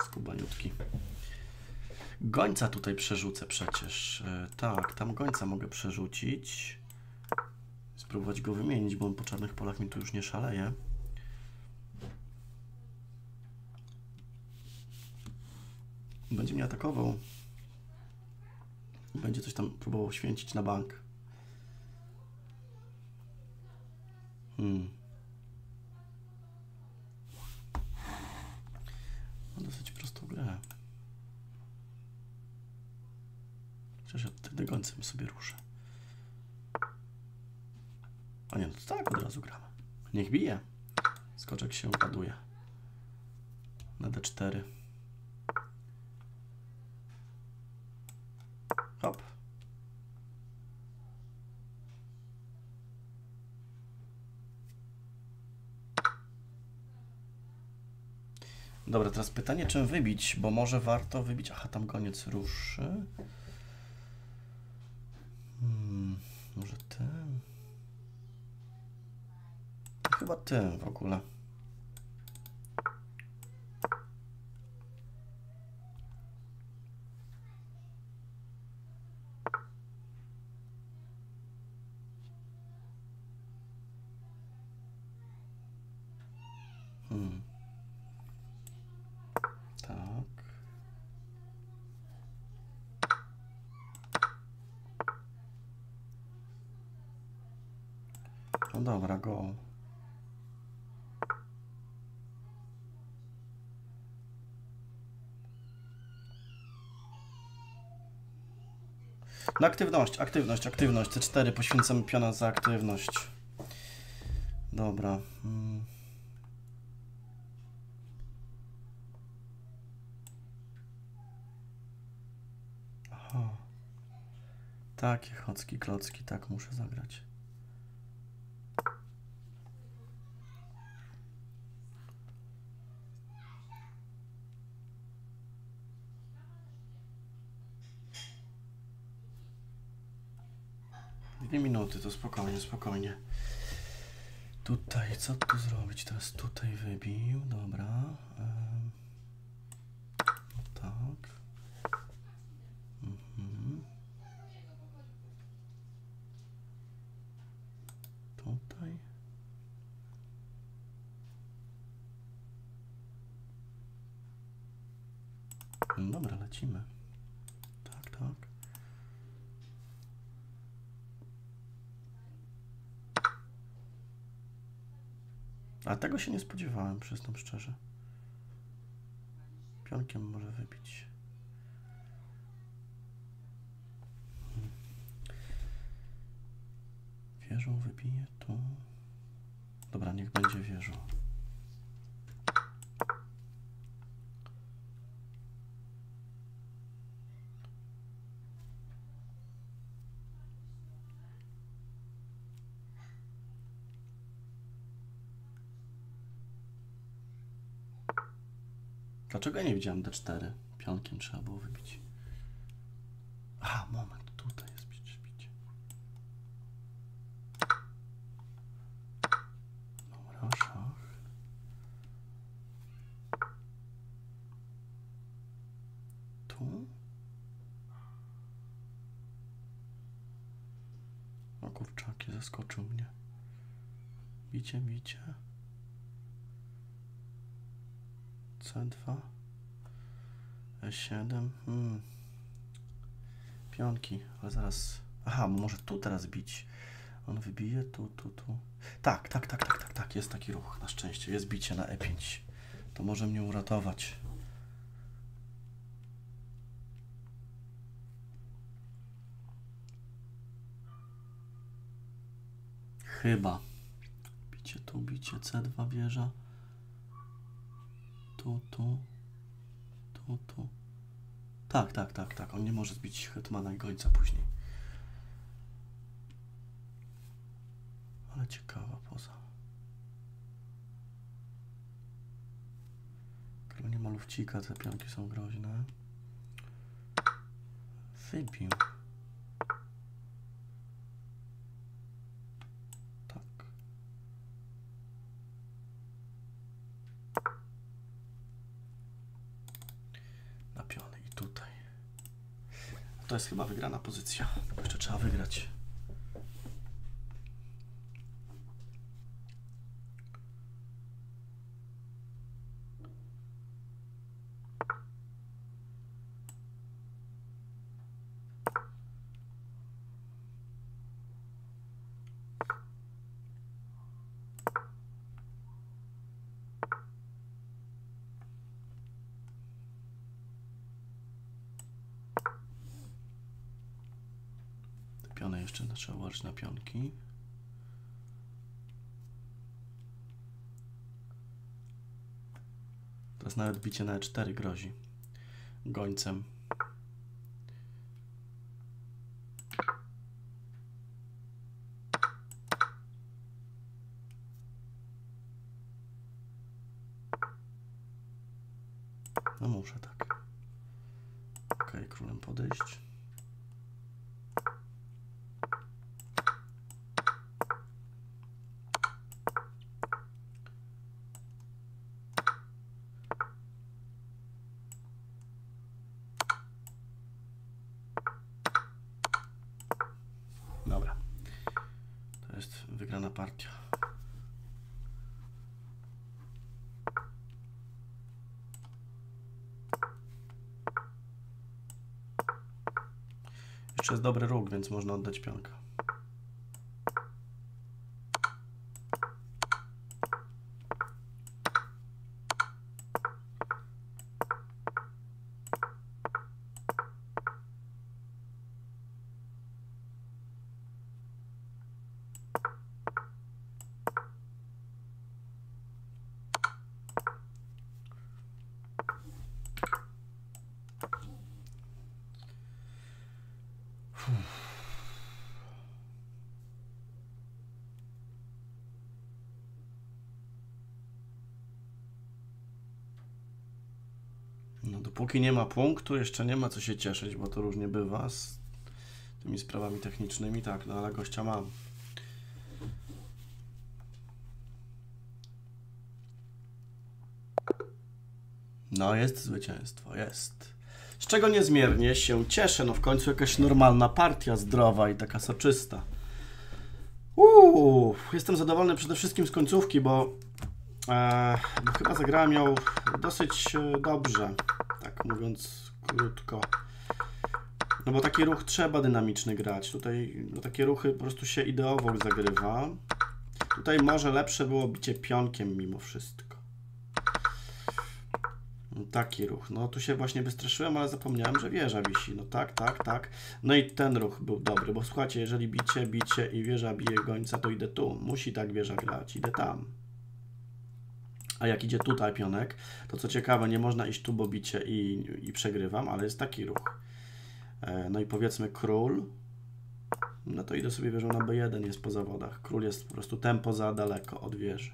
Skubaniutki. Gońca tutaj przerzucę przecież. Tak, tam gońca mogę przerzucić. Spróbować go wymienić, bo on po czarnych polach mi tu już nie szaleje. Będzie mnie atakował. Będzie coś tam próbował święcić na bank. Ma dosyć prostą grę. Przecież ja tutaj degońcem sobie ruszę. A nie, no to tak od razu gram. Niech bije. Skoczek się upaduje. Na D4. Hop. Dobra, teraz pytanie, czym wybić, bo może warto wybić... Aha, tam goniec ruszy. Może tym? Chyba tym w ogóle. Dobra, go. No aktywność, aktywność, aktywność. C4, poświęcamy piona za aktywność. Dobra. Aha. Takie chocki, klocki, tak muszę zagrać. Minuty, to spokojnie, spokojnie. Tutaj, co tu zrobić? Teraz tutaj wybił, dobra. Tak. Tutaj. Dobra, lecimy. Tak, tak. A tego się nie spodziewałem, przyznam szczerze. Pionkiem może wybić. Wieżą wybije tu. Dobra, niech będzie wieżą. Dlaczego ja nie widziałem D4? Pionkiem trzeba było wybić. Aha, moment, tutaj jest bicie. Dobra, szach. Tu? O kurczaki, zaskoczył mnie. Bicie, bicie. C2, E7, pionki, ale zaraz, aha, może tu teraz bić, on wybije, tu, tak, jest taki ruch, na szczęście, jest bicie na E5, to może mnie uratować. Chyba, bicie tu, bicie C2, wieża. Tu. Tak. On nie może zbić hetmana i gońca później. Ale ciekawa poza. Gdyby nie ma lufcika, te pionki są groźne. Wybił. To jest chyba wygrana pozycja. Tylko jeszcze trzeba wygrać. Pionę jeszcze trzeba ułożyć na pionki. Teraz nawet bicie na E4 grozi gońcem. No muszę tak. Ok, królem podejść. Dobra. To jest wygrana partia. Jeszcze jest dobry róg, więc można oddać pionka. Póki nie ma punktu, jeszcze nie ma co się cieszyć, bo to różnie bywa z tymi sprawami technicznymi. Tak, no ale gościa mam. No jest zwycięstwo, jest. Z czego niezmiernie się cieszę. No w końcu jakaś normalna partia, zdrowa i taka soczysta. Jestem zadowolony przede wszystkim z końcówki, bo chyba zagrałem ją dosyć dobrze. Tak mówiąc krótko. No bo taki ruch trzeba dynamiczny grać. Tutaj no takie ruchy po prostu się ideowo zagrywa. Tutaj może lepsze było bicie pionkiem mimo wszystko. No taki ruch. No tu się właśnie wystraszyłem, ale zapomniałem, że wieża wisi. No tak, tak, tak. No i ten ruch był dobry, bo słuchajcie, jeżeli bicie i wieża bije gońca, to idę tu. Musi tak wieża grać, idę tam. A jak idzie tutaj pionek, to co ciekawe, nie można iść tu, bo bicie i przegrywam, ale jest taki ruch. No i powiedzmy król, no to idę sobie wieżą na B1, jest po zawodach. Król jest po prostu tempo za daleko od wieży.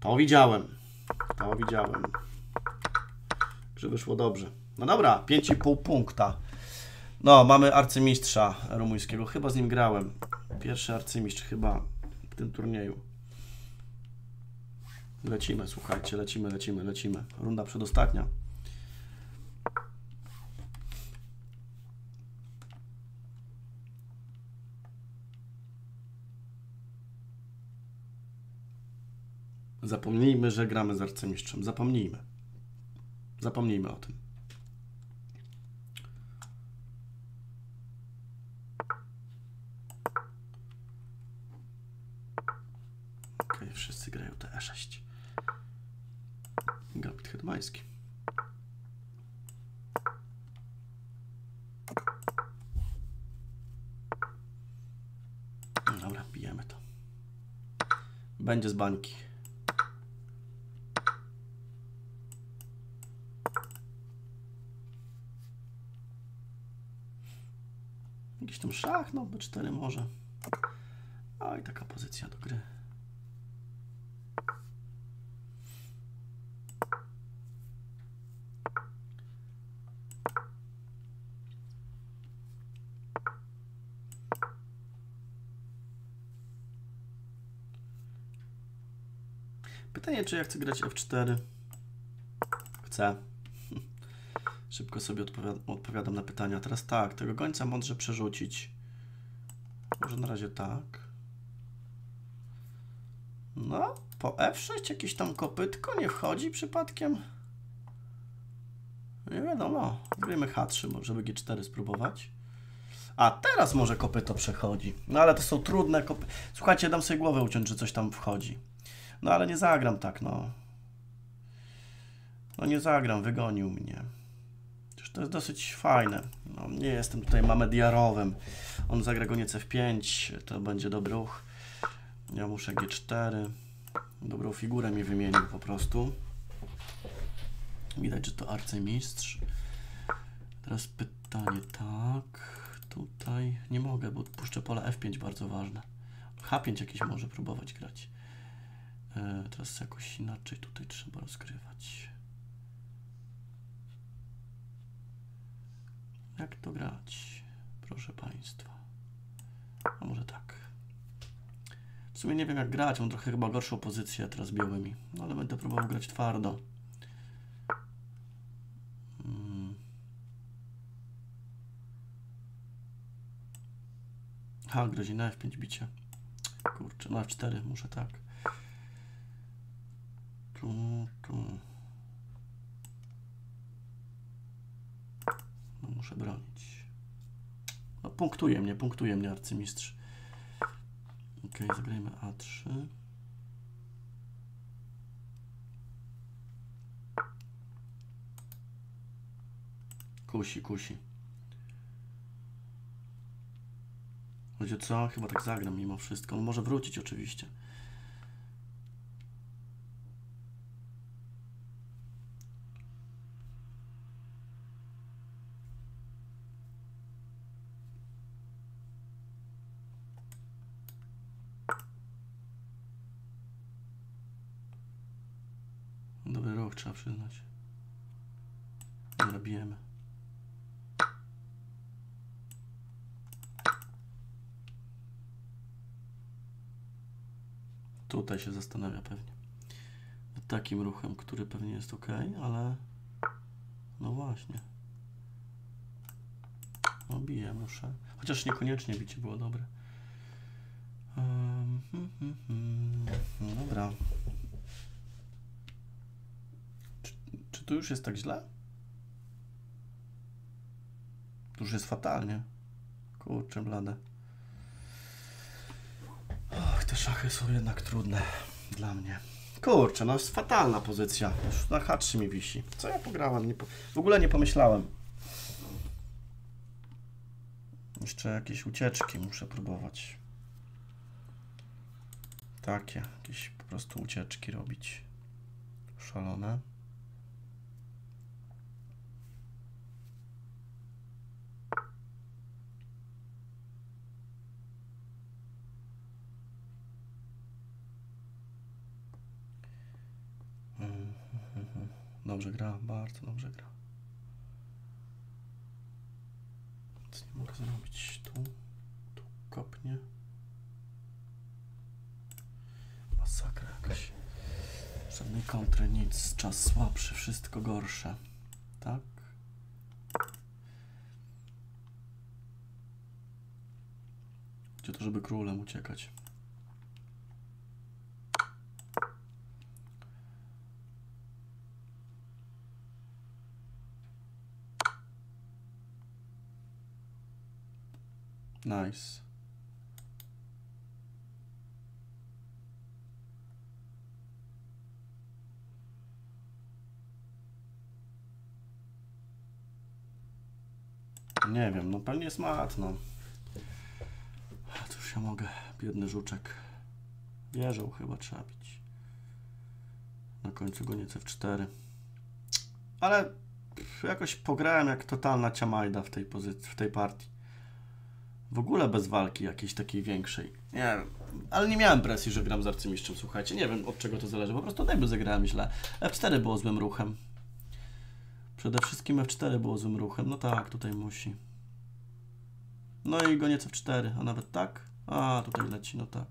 To widziałem. To widziałem. Że wyszło dobrze. No dobra, 5,5 punkta. No, mamy arcymistrza rumuńskiego. Chyba z nim grałem. Pierwszy arcymistrz chyba w tym turnieju. Lecimy, słuchajcie, lecimy. Runda przedostatnia. Zapomnijmy, że gramy z arcymistrzem. Zapomnijmy o tym. Okej, wszyscy grają te E6. Gambit hetmański. Dobra, bijemy to. Będzie z bańki. Jakiś tam szach, no B4 może. A i taka pozycja do gry. Pytanie, czy ja chcę grać F4? Chcę. Szybko sobie odpowiadam na pytania. Teraz tak, tego gońca mądrze przerzucić. Może na razie tak. No, po F6 jakieś tam kopytko nie wchodzi przypadkiem? Nie wiadomo. Grajmy H3, żeby G4 spróbować. A teraz może kopyto przechodzi. No ale to są trudne kopy. Słuchajcie, dam sobie głowę uciąć, że coś tam wchodzi. No ale nie zagram tak, no. No nie zagram, wygonił mnie. To jest dosyć fajne. No, nie jestem tutaj mamediarowym. On zagra goniec F5, to będzie dobry ruch. Ja muszę G4. Dobrą figurę mi wymienił po prostu. Widać, że to arcymistrz. Teraz pytanie, tak... Tutaj nie mogę, bo puszczę pola F5, bardzo ważne. H5 jakiś może próbować grać. Teraz jakoś inaczej tutaj trzeba rozgrywać. Jak to grać? Proszę Państwa. A może tak. W sumie nie wiem jak grać, mam trochę chyba gorszą pozycję teraz białymi. No ale będę próbował grać twardo. Aha, grozi na F5 bicie. Kurczę, na F4 muszę tak. No muszę bronić. No punktuje mnie arcymistrz. Okej, okay, zagrajmy A3. Kusi. Wiecie co? Chyba tak zagram mimo wszystko. On może wrócić oczywiście. Dobry ruch, trzeba przyznać. Robimy. Tutaj się zastanawia pewnie nad takim ruchem, który pewnie jest ok, ale no właśnie. No biję muszę. Chociaż niekoniecznie bicie było dobre. Dobra. Czy tu już jest tak źle? Tu już jest fatalnie. Kurczę blade. Te szachy są jednak trudne dla mnie. Kurczę, no jest fatalna pozycja. Już na H3 mi wisi. Co ja pograłem? W ogóle nie pomyślałem. Jeszcze jakieś ucieczki muszę próbować. Takie, jakieś po prostu ucieczki robić. Szalone. Dobrze gra, bardzo dobrze gra. Nic nie mogę zrobić. Tu kopnie. Masakra jakaś. Żadnej kontry, nic. Czas słabszy, wszystko gorsze. Tak? Chodzi o to, żeby królem uciekać. Nice. Nie wiem, no pewnie jest mat, no. Cóż ja mogę, biedny żuczek. Wieżą chyba trzeba bić. Na końcu goniec F4. Ale jakoś pograłem jak totalna ciamajda w tej partii. W ogóle bez walki jakiejś takiej większej. Nie wiem, ale nie miałem presji, że gram z arcymistrzem, słuchajcie. Nie wiem, od czego to zależy. Po prostu najpierw zagrałem źle. F4 było złym ruchem. Przede wszystkim F4 było złym ruchem. No tak, tutaj musi. No i goniec F4, a nawet tak? A, tutaj leci, no tak.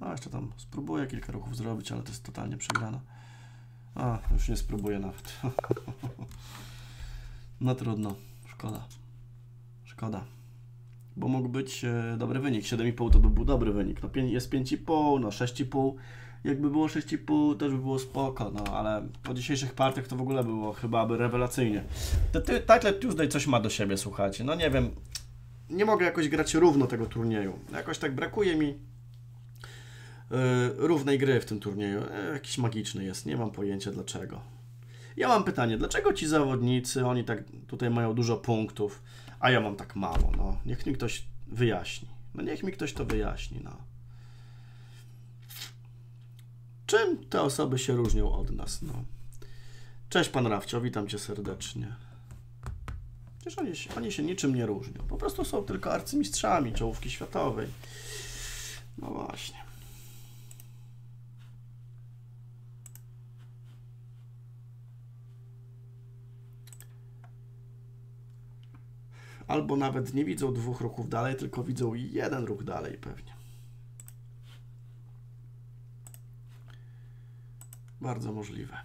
No jeszcze tam spróbuję kilka ruchów zrobić, ale to jest totalnie przegrana. A, już nie spróbuję nawet. No trudno, szkoda. Szkoda. Bo mógł być dobry wynik. 7,5 to by był dobry wynik. No jest 5,5, no 6,5. Jakby było 6,5 też by było spoko, no ale po dzisiejszych partiach to w ogóle było chyba by rewelacyjnie. Titled Tuesday coś ma do siebie, słuchajcie. No nie wiem, nie mogę jakoś grać równo tego turnieju. Jakoś tak brakuje mi równej gry w tym turnieju. Jakiś magiczny jest, nie mam pojęcia dlaczego. Ja mam pytanie, dlaczego ci zawodnicy, oni tak tutaj mają dużo punktów, a ja mam tak mało, no. Niech mi ktoś wyjaśni. No niech mi ktoś to wyjaśni, no. Czym te osoby się różnią od nas, no. Cześć pan Rafcio, witam cię serdecznie. Przecież oni się niczym nie różnią. Po prostu są tylko arcymistrzami czołówki światowej. No właśnie. Albo nawet nie widzą dwóch ruchów dalej, tylko widzą jeden ruch dalej pewnie. Bardzo możliwe.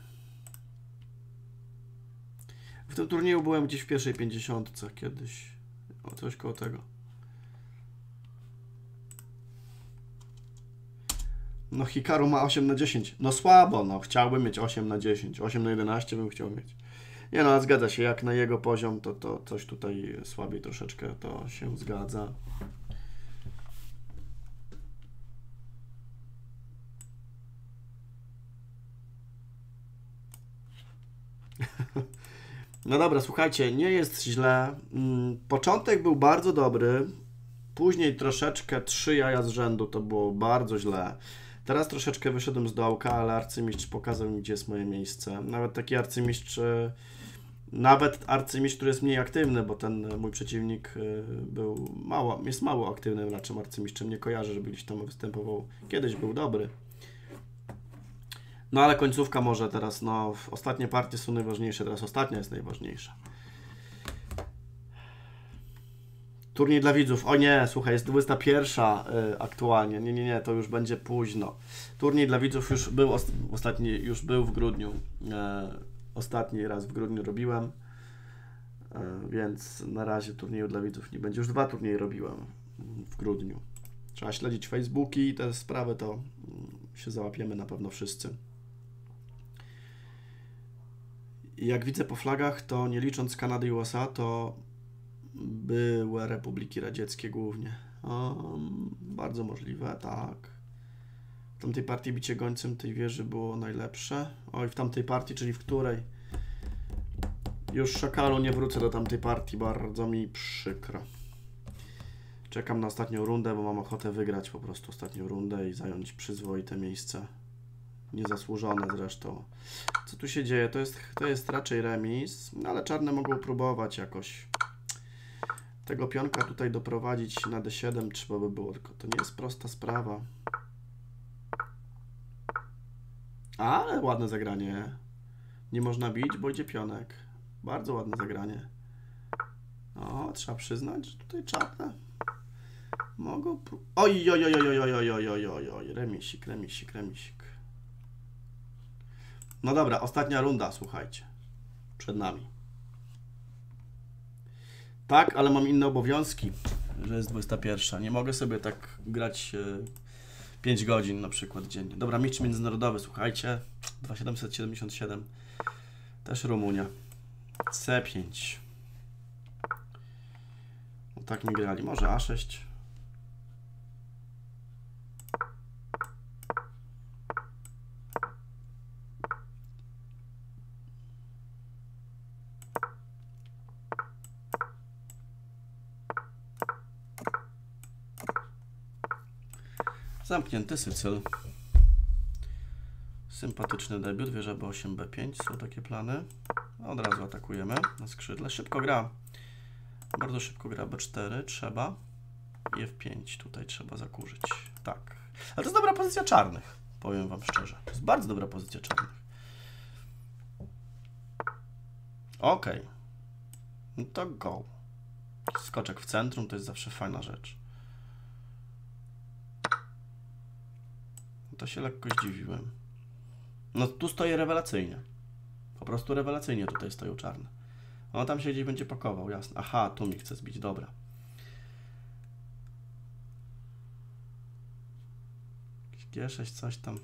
W tym turnieju byłem gdzieś w pierwszej 50 kiedyś. O, coś koło tego. No Hikaru ma 8 na 10. No słabo, no. Chciałbym mieć 8 na 10. 8 na 11 bym chciał mieć. Nie no, zgadza się. Jak na jego poziom, to coś tutaj słabiej troszeczkę to się zgadza. No dobra, słuchajcie, nie jest źle. Początek był bardzo dobry. Później troszeczkę 3 jaja z rzędu to było bardzo źle. Teraz troszeczkę wyszedłem z dołka, ale arcymistrz pokazał mi, gdzie jest moje miejsce. Nawet taki arcymistrz, który jest mniej aktywny, bo ten mój przeciwnik był mało aktywnym raczej arcymistrzem. Nie kojarzę, żeby gdzieś tam występował. Kiedyś był dobry. No ale końcówka może teraz, no ostatnie partie są najważniejsze, teraz ostatnia jest najważniejsza. Turniej dla widzów, o nie, słuchaj, jest 21 aktualnie, nie, to już będzie późno. Turniej dla widzów już był, ostatni już był w grudniu, ostatni raz w grudniu robiłem, więc na razie turnieju dla widzów nie będzie, już 2 turnieje robiłem w grudniu. Trzeba śledzić Facebooki i te sprawy, to się załapiemy na pewno wszyscy. I jak widzę po flagach, to nie licząc Kanady i USA, to były Republiki Radzieckie głównie. Bardzo możliwe, tak. W tamtej partii bicie gońcem tej wieży było najlepsze. Oj, w tamtej partii, czyli w której? Już szakalu nie wrócę do tamtej partii, bardzo mi przykro. Czekam na ostatnią rundę, bo mam ochotę wygrać po prostu ostatnią rundę i zająć przyzwoite miejsce. Niezasłużone zresztą. Co tu się dzieje? To jest raczej remis, no ale czarne mogą próbować jakoś tego pionka tutaj doprowadzić na D7 trzeba by było, tylko to nie jest prosta sprawa. Ale ładne zagranie. Nie można bić, bo idzie pionek. Bardzo ładne zagranie. No, trzeba przyznać, że tutaj czarne mogą... Oj, remisik. No dobra, ostatnia runda, słuchajcie. Przed nami. Tak, ale mam inne obowiązki, że jest 21. Nie mogę sobie tak grać 5 godzin na przykład dziennie. Dobra, mistrz międzynarodowy, słuchajcie. 2777. Też Rumunia. C5. No tak mi grali. Może A6. Zamknięty Sycyl. Sympatyczny debiut, wieża B8, B5, są takie plany. Od razu atakujemy na skrzydle. Szybko gra. Bardzo szybko gra B4, trzeba. I F5 tutaj trzeba zakurzyć. Tak. Ale to jest dobra pozycja czarnych, powiem wam szczerze. To jest bardzo dobra pozycja czarnych. Ok. No to go. Skoczek w centrum to jest zawsze fajna rzecz. To się lekko zdziwiłem. No tu stoję rewelacyjnie. Po prostu rewelacyjnie tutaj stoją czarne. On tam się gdzieś będzie pakował, jasne. Aha, tu mi chce zbić, dobra. G6, coś tam.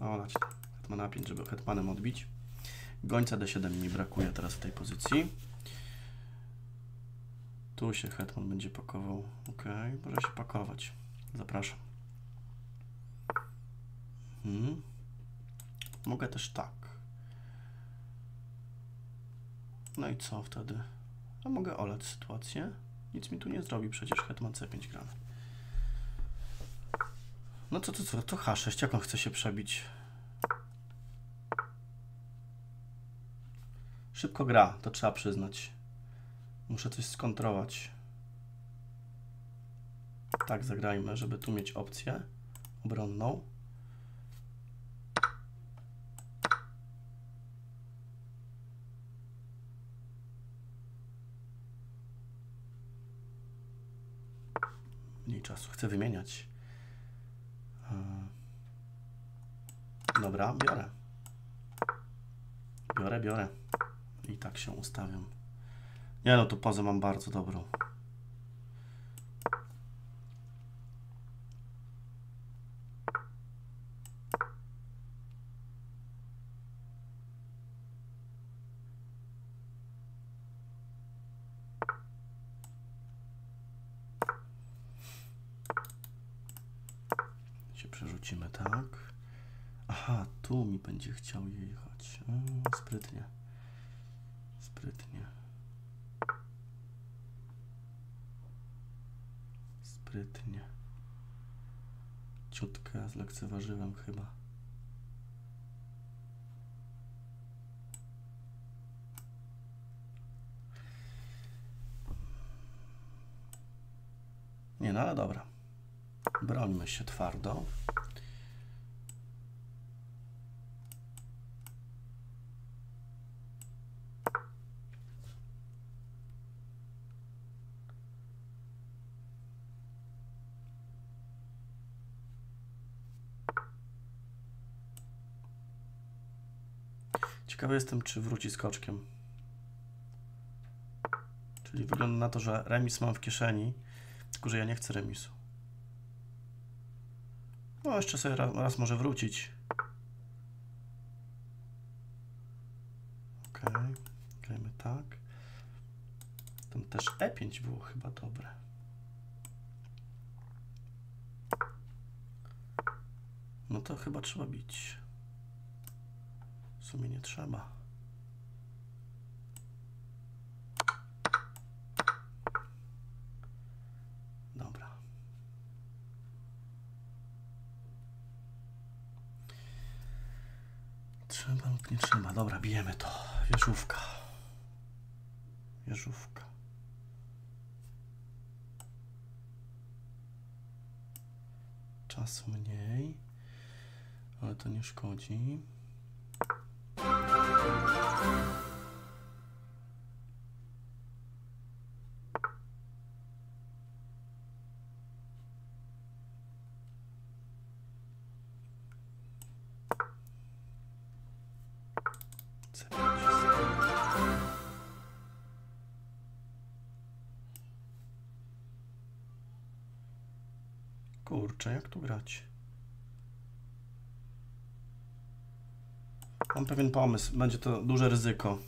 O, lać. Hetman A5, żeby hetmanem odbić. Gońca D7 mi brakuje teraz w tej pozycji. Tu się hetman będzie pakował. Ok, może się pakować. Zapraszam. Mhm. Mogę też tak. No i co wtedy? A mogę olać sytuację. Nic mi tu nie zrobi, przecież hetman C5 gramy. No to co H6, jak on chce się przebić? Szybko gra, to trzeba przyznać. Muszę coś skontrować. Tak zagrajmy, żeby tu mieć opcję obronną. Mniej czasu, chcę wymieniać. Dobra, biorę. Biorę. I tak się ustawiam. Nie no, tu pozę mam bardzo dobrą. Się przerzucimy tak. Aha, tu mi będzie chciał jechać. Sprytnie. Sprytnie. Ciutkę zlekceważyłem chyba. Nie, no ale dobra. Brońmy się twardo. Ciekawy jestem, czy wróci skoczkiem. Czyli wygląda na to, że remis mam w kieszeni, tylko że ja nie chcę remisu. No, jeszcze sobie raz może wrócić. Ok, grajmy tak. Tam też E5 było chyba dobre. No to chyba trzeba bić. W sumie nie trzeba. Dobra. Trzeba lub nie trzeba. Dobra, bijemy to. Wieżówka. Czasu mniej, ale to nie szkodzi. Kurczę, jak tu grać? Mam pewien pomysł, będzie to duże ryzyko.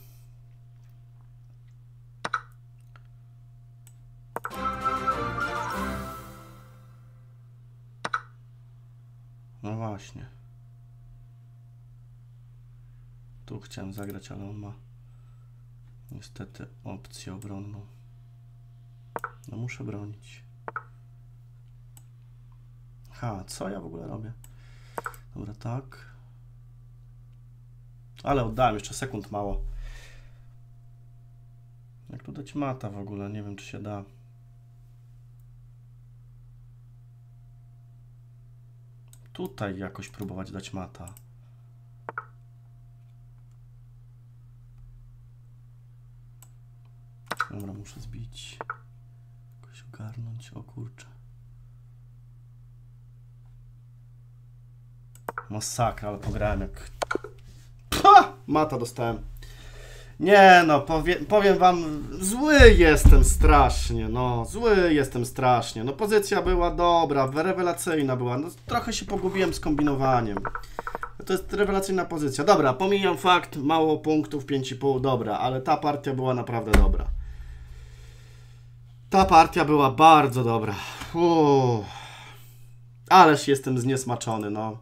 No właśnie. Tu chciałem zagrać, ale on ma niestety opcję obronną. No muszę bronić. Ha, co ja w ogóle robię? Dobra, tak. Ale oddałem, jeszcze sekund mało. Jak tu dać mata w ogóle? Nie wiem, czy się da. Tutaj jakoś próbować dać mata. Dobra, muszę zbić. Jakoś ogarnąć, o kurczę. Masakra, ale pograłem jak... Ha! Mata dostałem. Nie no, powiem wam, zły jestem strasznie, no, No pozycja była dobra, rewelacyjna była, no trochę się pogubiłem z kombinowaniem. To jest rewelacyjna pozycja. Dobra, pomijam fakt, mało punktów, 5,5, dobra, ale ta partia była naprawdę dobra. Ta partia była bardzo dobra. Ależ jestem zniesmaczony, no.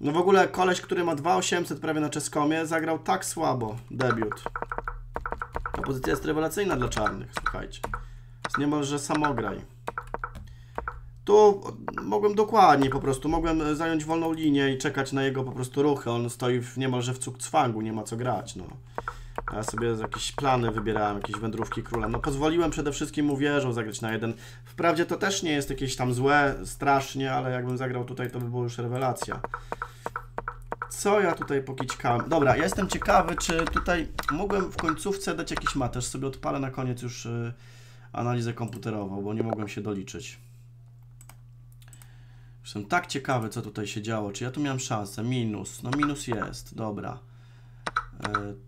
No w ogóle koleś, który ma 2800 prawie na Czeskomie, zagrał tak słabo debiut. Ta pozycja jest rewelacyjna dla czarnych, słuchajcie. Jest niemalże samograj. Tu mogłem dokładnie po prostu, mogłem zająć wolną linię i czekać na jego po prostu ruchy. On stoi niemalże w cukcwangu, nie ma co grać, no. Ja sobie jakieś plany wybierałem, jakieś wędrówki króla. No pozwoliłem przede wszystkim mu wieżą zagrać na jeden. Wprawdzie to też nie jest jakieś tam złe, strasznie, ale jakbym zagrał tutaj, to by była już rewelacja. Co ja tutaj pokićkałem? Dobra, ja jestem ciekawy, czy tutaj mogłem w końcówce dać jakiś materz. Sobie odpalę na koniec już analizę komputerową, bo nie mogłem się doliczyć. Jestem tak ciekawy, co tutaj się działo. Czy ja tu miałem szansę? Minus. No minus jest, dobra.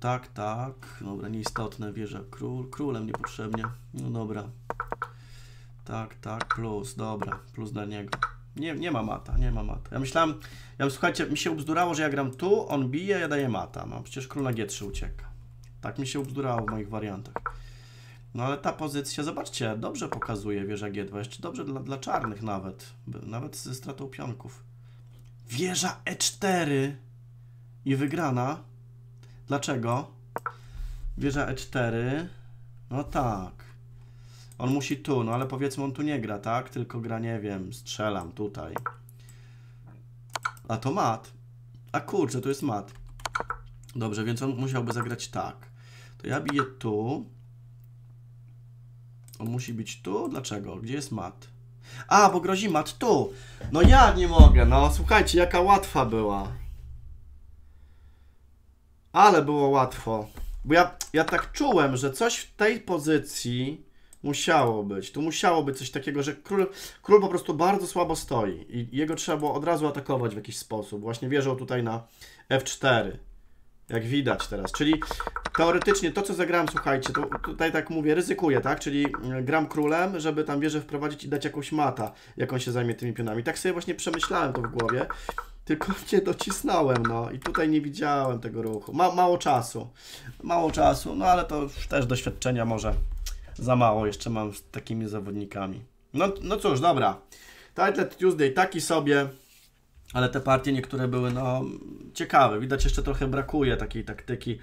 Tak, tak, dobra, nieistotne, wieża królem niepotrzebnie, no dobra, tak, tak, plus, dobra, plus dla niego, nie ma mata, nie ma mata, ja myślałem, słuchajcie, mi się ubzdurało, że ja gram tu, on bije, ja daję mata, no przecież król na G3 ucieka, tak mi się ubzdurało w moich wariantach, no ale ta pozycja, zobaczcie, dobrze pokazuje wieża G2, jeszcze dobrze dla czarnych nawet, ze stratą pionków, wieża E4 i wygrana. Dlaczego? Wieża E4. No tak. On musi tu, no ale powiedzmy on tu nie gra, tak? Tylko gra, nie wiem, strzelam tutaj. A to mat. A kurczę, to jest mat. Dobrze, więc on musiałby zagrać tak. To ja biję tu. On musi bić tu? Dlaczego? Gdzie jest mat? A, bo grozi mat tu. No ja nie mogę, no słuchajcie, jaka łatwa była. Ale było łatwo, bo ja tak czułem, że coś w tej pozycji musiało być. Tu musiało być coś takiego, że król po prostu bardzo słabo stoi i jego trzeba było od razu atakować w jakiś sposób. Właśnie wieżą tutaj na F4, jak widać teraz. Czyli teoretycznie to, co zagrałem, słuchajcie, tutaj tak mówię, ryzykuję, tak? Czyli gram królem, żeby tam wieżę wprowadzić i dać jakąś mata, jak on się zajmie tymi pionami. Tak sobie właśnie przemyślałem to w głowie. Tylko nie docisnąłem, no i tutaj nie widziałem tego ruchu. Mało czasu, no ale to już też doświadczenia może za mało jeszcze mam z takimi zawodnikami. No cóż, dobra. Titled Tuesday taki sobie, ale te partie niektóre były, no, ciekawe. Widać jeszcze trochę brakuje takiej taktyki.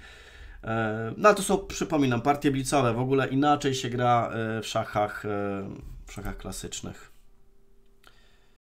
No to są, przypominam, partie blicowe. W ogóle inaczej się gra w szachach klasycznych.